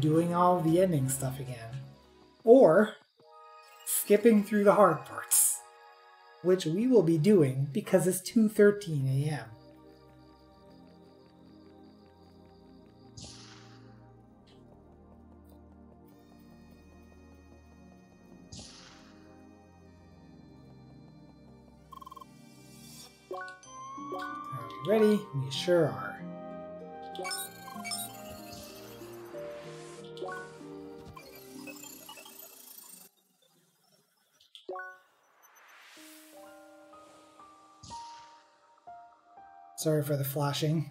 doing all the ending stuff again. Or... skipping through the hard parts. Which we will be doing because it's two thirteen a m Are we ready? We sure are. Sorry for the flashing.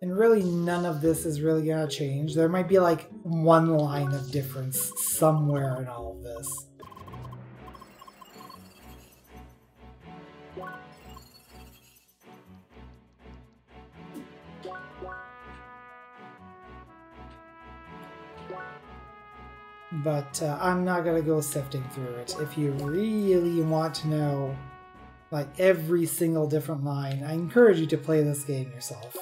And really none of this is really gonna change. There might be like one line of difference somewhere in all of this. But uh, I'm not gonna go sifting through it. If you really want to know like every single different line, I encourage you to play this game yourself.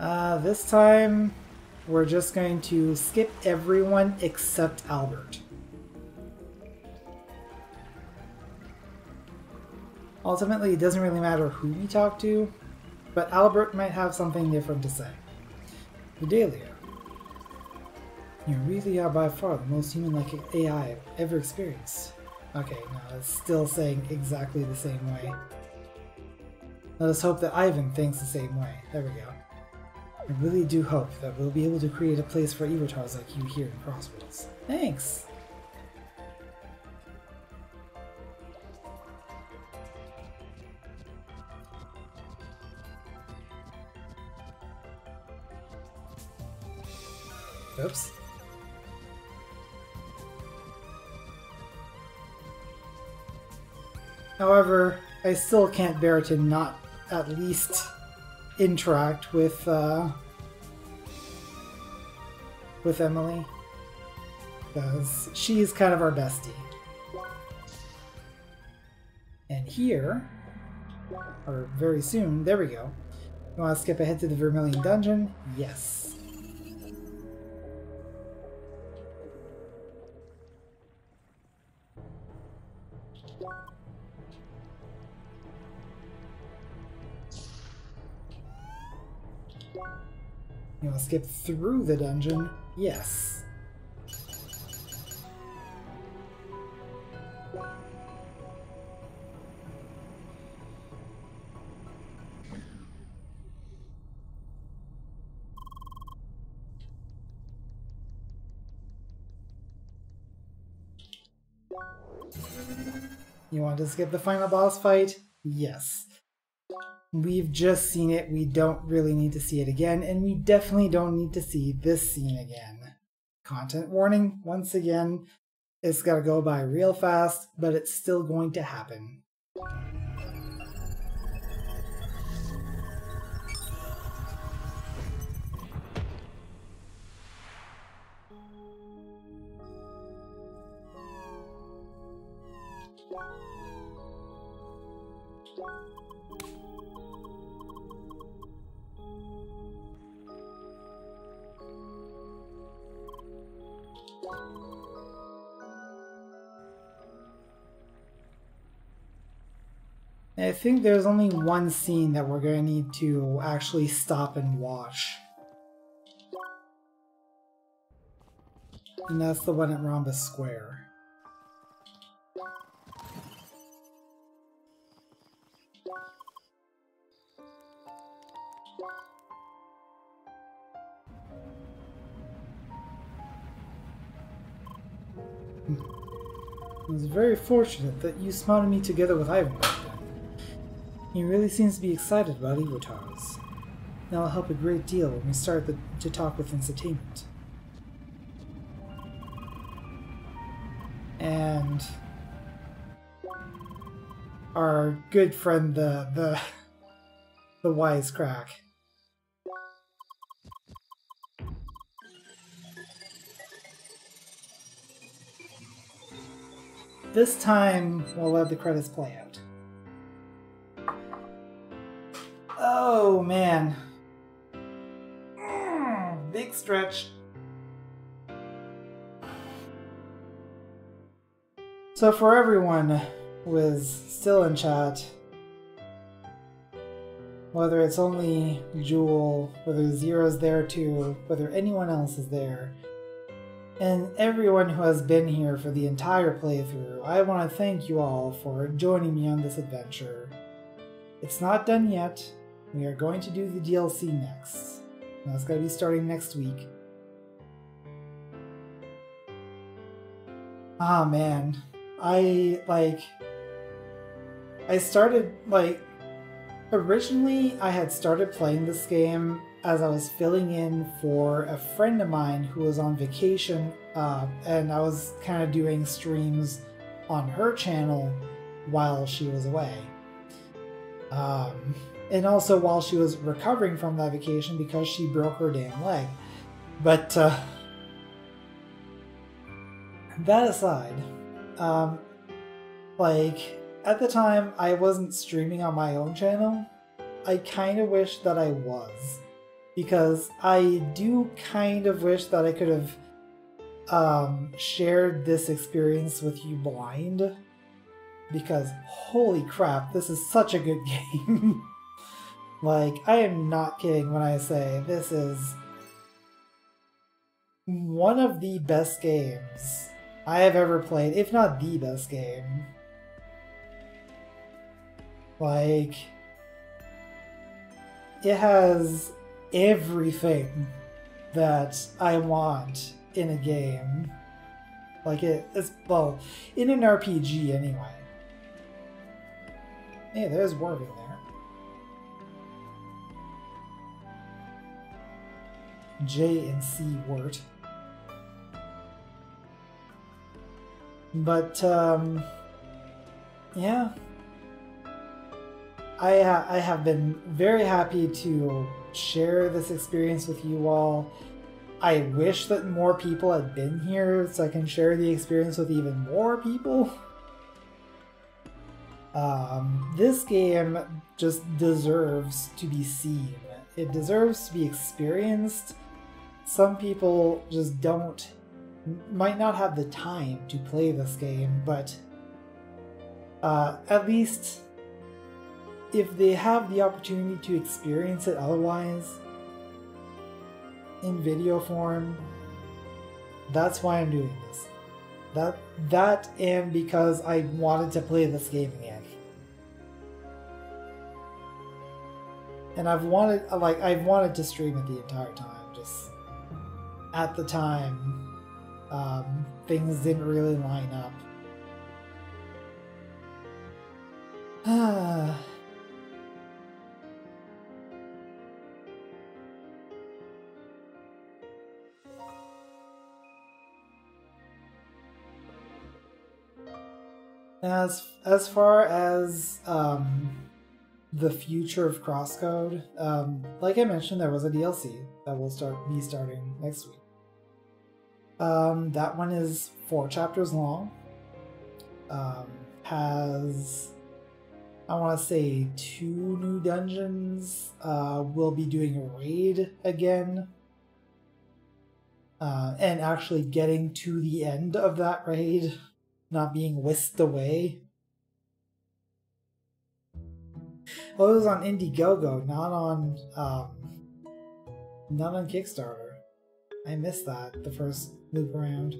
Uh, this time, we're just going to skip everyone except Albert. Ultimately, it doesn't really matter who we talk to, but Albert might have something different to say. Fidelia, you really are by far the most human-like A I I've ever experienced. Okay, no, it's still saying exactly the same way. Let us hope that Ivan thinks the same way. There we go. I really do hope that we'll be able to create a place for Evotars like you here in Crossroads. Thanks! Oops. However, I still can't bear to not at least interact with uh, with Emily, because she's kind of our bestie. And here, or very soon, there we go. You want to skip ahead to the Vermilion Dungeon? Yes. You want to skip through the dungeon? Yes. You want to skip the final boss fight? Yes. We've just seen it, we don't really need to see it again, and we definitely don't need to see this scene again. Content warning, once again, it's gotta go by real fast, but it's still going to happen. I think there's only one scene that we're going to need to actually stop and watch. And that's the one at Rhombus Square. I was very fortunate that you spotted me together with Ivan. He really seems to be excited about Evotars. That'll help a great deal when we start the, to talk with Instertainment. And our good friend, the the the wisecrack. This time, we'll let the credits play out. Oh, man. Mm, big stretch. So for everyone who is still in chat, whether it's only Jewel, whether Zero's there too, whether anyone else is there, and everyone who has been here for the entire playthrough, I want to thank you all for joining me on this adventure. It's not done yet. We are going to do the D L C next. That's going to be starting next week. Ah, man. I, like... I started, like... Originally, I had started playing this game as I was filling in for a friend of mine who was on vacation, uh, and I was kind of doing streams on her channel while she was away. Um... And also while she was recovering from that vacation because she broke her damn leg. But uh, that aside, um, like at the time I wasn't streaming on my own channel. I kind of wish that I was, because I do kind of wish that I could have um, shared this experience with you blind, because holy crap, this is such a good game. Like, I am not kidding when I say this is one of the best games I have ever played, if not the best game. Like, it has everything that I want in a game. Like, it, it's, well, in an R P G anyway. Hey, there's Warby there. J and C word. But um, yeah, I ha I have been very happy to share this experience with you all. I wish that more people had been here so I can share the experience with even more people. Um, this game just deserves to be seen. It deserves to be experienced. Some people just don't, might not have the time to play this game, but uh, at least if they have the opportunity to experience it otherwise, in video form, that's why I'm doing this. That, that and because I wanted to play this game again. And I've wanted, like, I've wanted to stream it the entire time, just... At the time, um, things didn't really line up. Ah. As as far as um, the future of Crosscode, um, like I mentioned, there was a D L C that will start be starting next week. Um, that one is four chapters long. Um, has I want to say two new dungeons. Uh, we'll be doing a raid again, uh, and actually getting to the end of that raid. Not being whisked away. Well, it was on Indiegogo, not on, um, not on Kickstarter. I missed that the first loop around.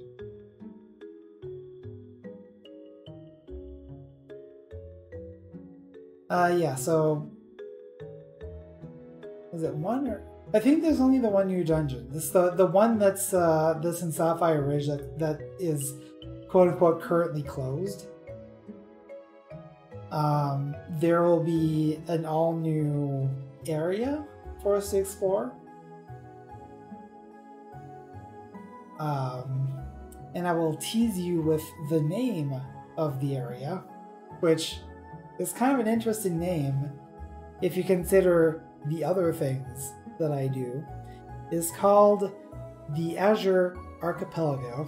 Uh, yeah. So, was it one or? I think there's only the one new dungeon. It's the the one that's uh, that's in Sapphire Ridge that that is. "Quote unquote," currently closed. Um, there will be an all-new area for us to explore, um, and I will tease you with the name of the area, which is kind of an interesting name if you consider the other things that I do. It's called the Azure Archipelago.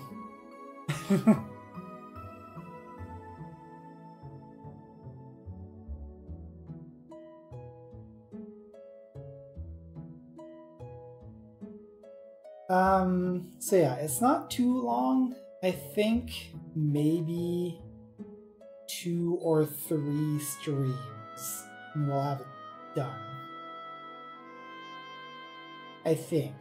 Um, so yeah, it's not too long. I think maybe two or three streams and we'll have it done. I think.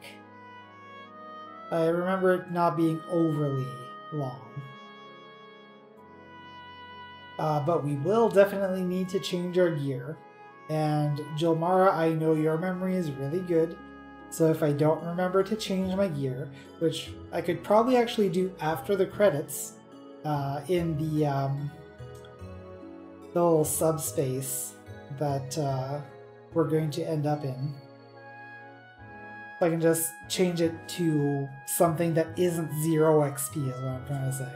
I remember it not being overly long. Uh, but we will definitely need to change our gear. And Jilmara, I know your memory is really good. So if I don't remember to change my gear, which I could probably actually do after the credits, uh, in the, um, the little subspace that uh, we're going to end up in, I can just change it to something that isn't zero X P is what I'm trying to say.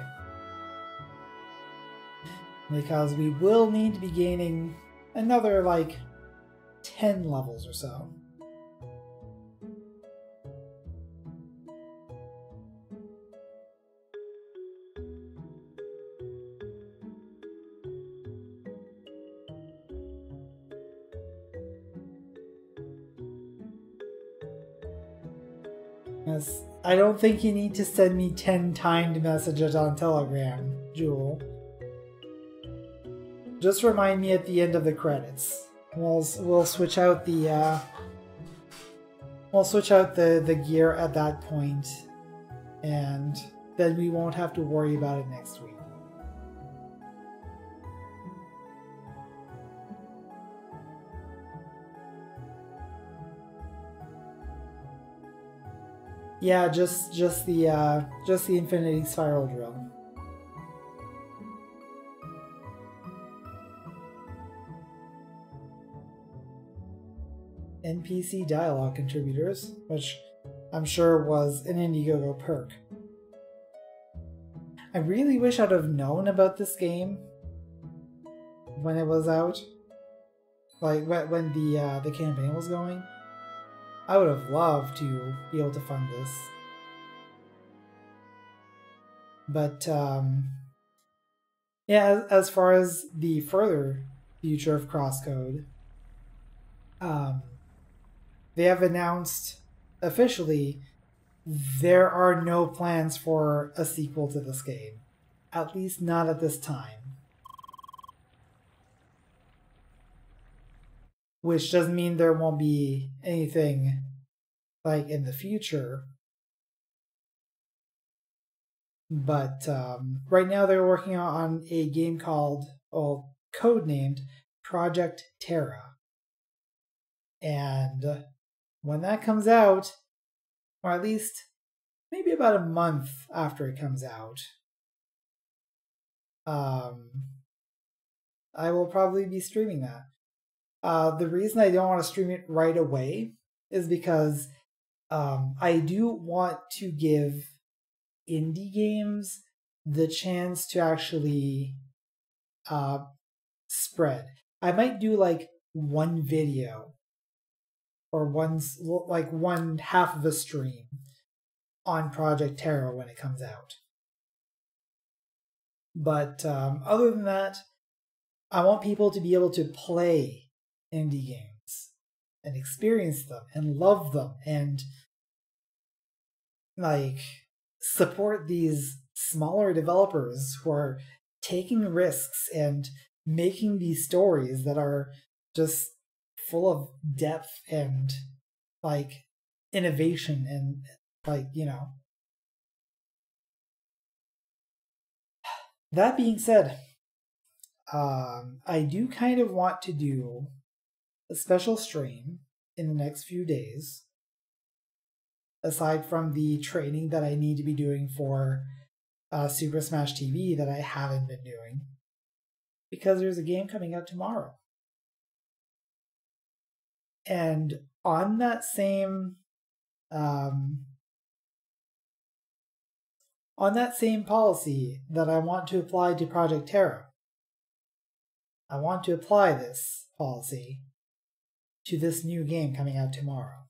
Because we will need to be gaining another, like, ten levels or so. I don't think you need to send me ten timed messages on Telegram, Jewel. Just remind me at the end of the credits. We'll we'll switch out the uh, we'll switch out the the gear at that point, and then we won't have to worry about it next week. Yeah, just just the uh, just the infinity spiral drill. N P C dialogue contributors, which I'm sure was an Indiegogo perk. I really wish I'd have known about this game when it was out, like when the uh, the campaign was going. I would have loved to be able to fund this, but um, yeah. As, as far as the further future of Crosscode, um, they have announced officially there are no plans for a sequel to this game, at least not at this time. Which doesn't mean there won't be anything, like, in the future. But um, right now they're working on a game called, well, codenamed Project Terra. And when that comes out, or at least maybe about a month after it comes out, um, I will probably be streaming that. Uh, the reason I don't want to stream it right away is because um, I do want to give indie games the chance to actually uh, spread. I might do like one video or one, like one half of a stream on Project Terra when it comes out. But um, other than that, I want people to be able to play indie games and experience them and love them and like support these smaller developers who are taking risks and making these stories that are just full of depth and like innovation and like, you know. That being said, um, I do kind of want to do a special stream in the next few days, aside from the training that I need to be doing for uh, Super Smash T V that I haven't been doing, because there's a game coming out tomorrow. And on that same um, on that same policy that I want to apply to Project Terra, I want to apply this policy to this new game coming out tomorrow.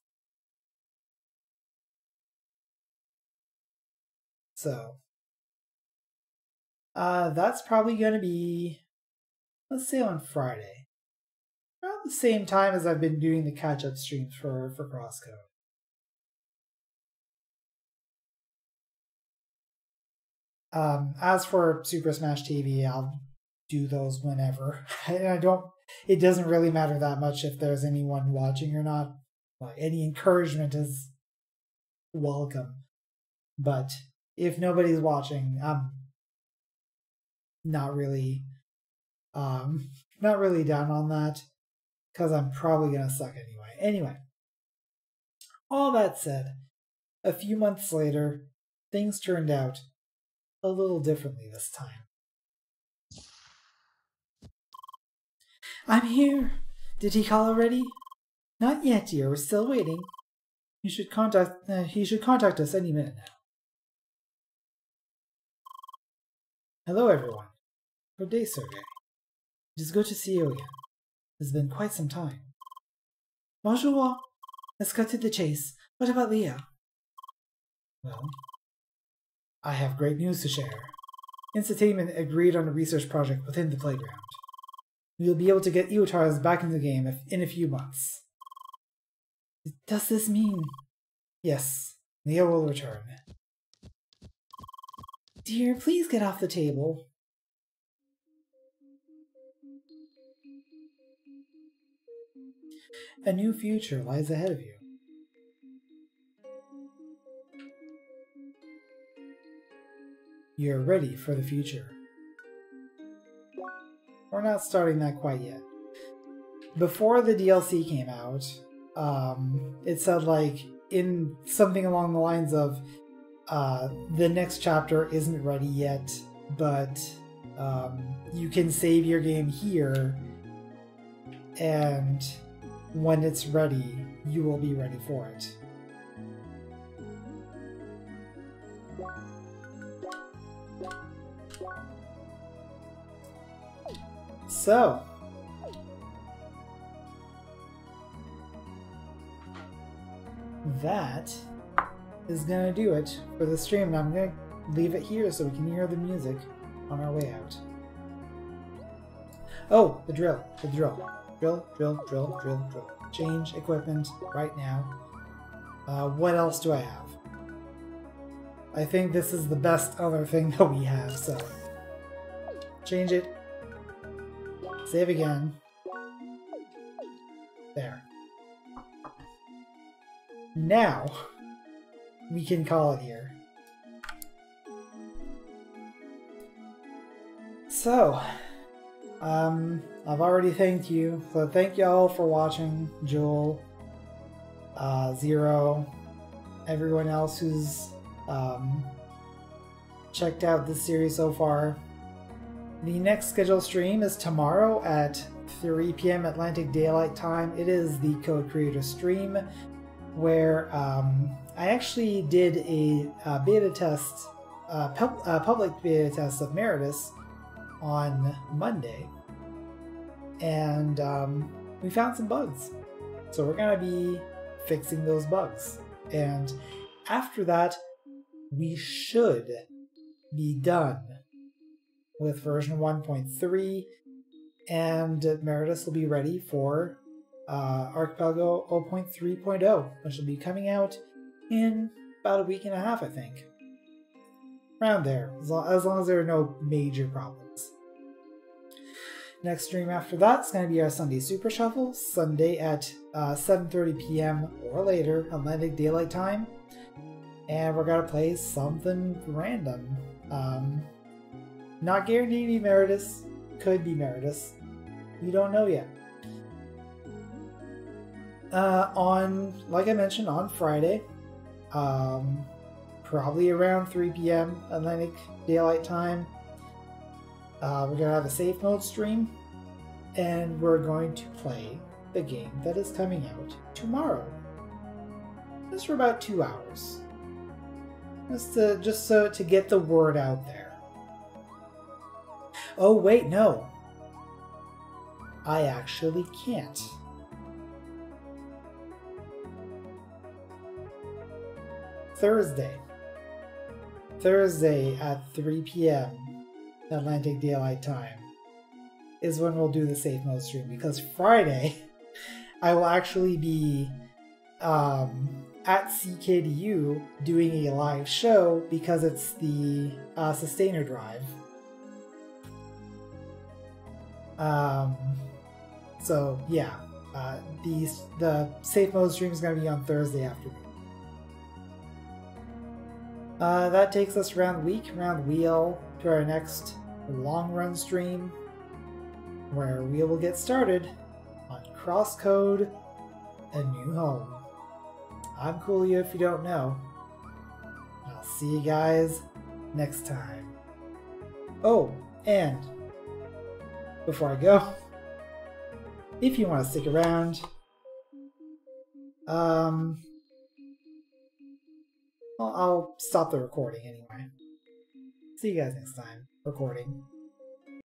So, uh, that's probably going to be, let's say on Friday, around the same time as I've been doing the catch-up streams for, for CrossCode. Um, as for Super Smash T V, I'll do those whenever. I don't. It doesn't really matter that much if there's anyone watching or not. Like, any encouragement is welcome. But if nobody's watching, I'm not really, um, not really down on that, because I'm probably gonna suck anyway. Anyway, all that said, a few months later, things turned out a little differently this time. I'm here! Did he call already? Not yet, dear. We're still waiting. You should contact, uh, he should contact us any minute now. Hello, everyone. Good day, Sergey. It is good to see you again. It's been quite some time. Bonjour. Let's cut to the chase. What about Lea? Well, I have great news to share. Instertainment agreed on a research project within the playground. We'll be able to get Evotars back in the game if, in a few months. Does this mean... Yes, Nia will return. Dear, please get off the table. A new future lies ahead of you. You're ready for the future. We're not starting that quite yet. Before the D L C came out, um, it said like in something along the lines of uh, the next chapter isn't ready yet, but um, you can save your game here, and when it's ready, you will be ready for it. So, that is going to do it for the stream, and I'm going to leave it here so we can hear the music on our way out. Oh, the drill, the drill, drill, drill, drill, drill, drill. Change equipment right now. Uh, what else do I have? I think this is the best other thing that we have, so change it. Save again. There. Now, we can call it here. So, um, I've already thanked you, so thank you all for watching, Joel, uh, Zero, everyone else who's um, checked out this series so far. The next scheduled stream is tomorrow at three p m Atlantic Daylight Time. It is the Code Creator stream where um, I actually did a, a beta test, a pub a public beta test of Meridus on Monday, and um, we found some bugs. So we're going to be fixing those bugs, and after that we should be done with version one point three, and Meridus will be ready for uh, Archipelago zero point three point zero, which will be coming out in about a week and a half, I think. Around there, as long, as long as there are no major problems. Next stream after that is going to be our Sunday Super Shuffle, Sunday at uh, seven thirty p m or later, Atlantic Daylight Time. And we're going to play something random. Um, not guaranteed to be Meridus, could be Meridus. We don't know yet. Uh, on, like I mentioned, on Friday, um, probably around three p m Atlantic Daylight Time, uh, we're going to have a Safe Mode stream, and we're going to play the game that is coming out tomorrow. Just for about two hours. Just to, just so to get the word out there. Oh wait, no. I actually can't. Thursday. Thursday at three p m Atlantic Daylight Time is when we'll do the Safe Mode stream, because Friday I will actually be um, at C K D U doing a live show because it's the uh, Sustainer Drive. Um, so yeah, uh, the, the Safe Mode stream is going to be on Thursday afternoon. Uh, that takes us round week, round wheel, to our next long run stream, where we will get started on Crosscode: A New Home. I'm Coolio if you don't know. I'll see you guys next time. Oh, and before I go, if you want to stick around, um, I'll, I'll stop the recording anyway. See you guys next time. Recording.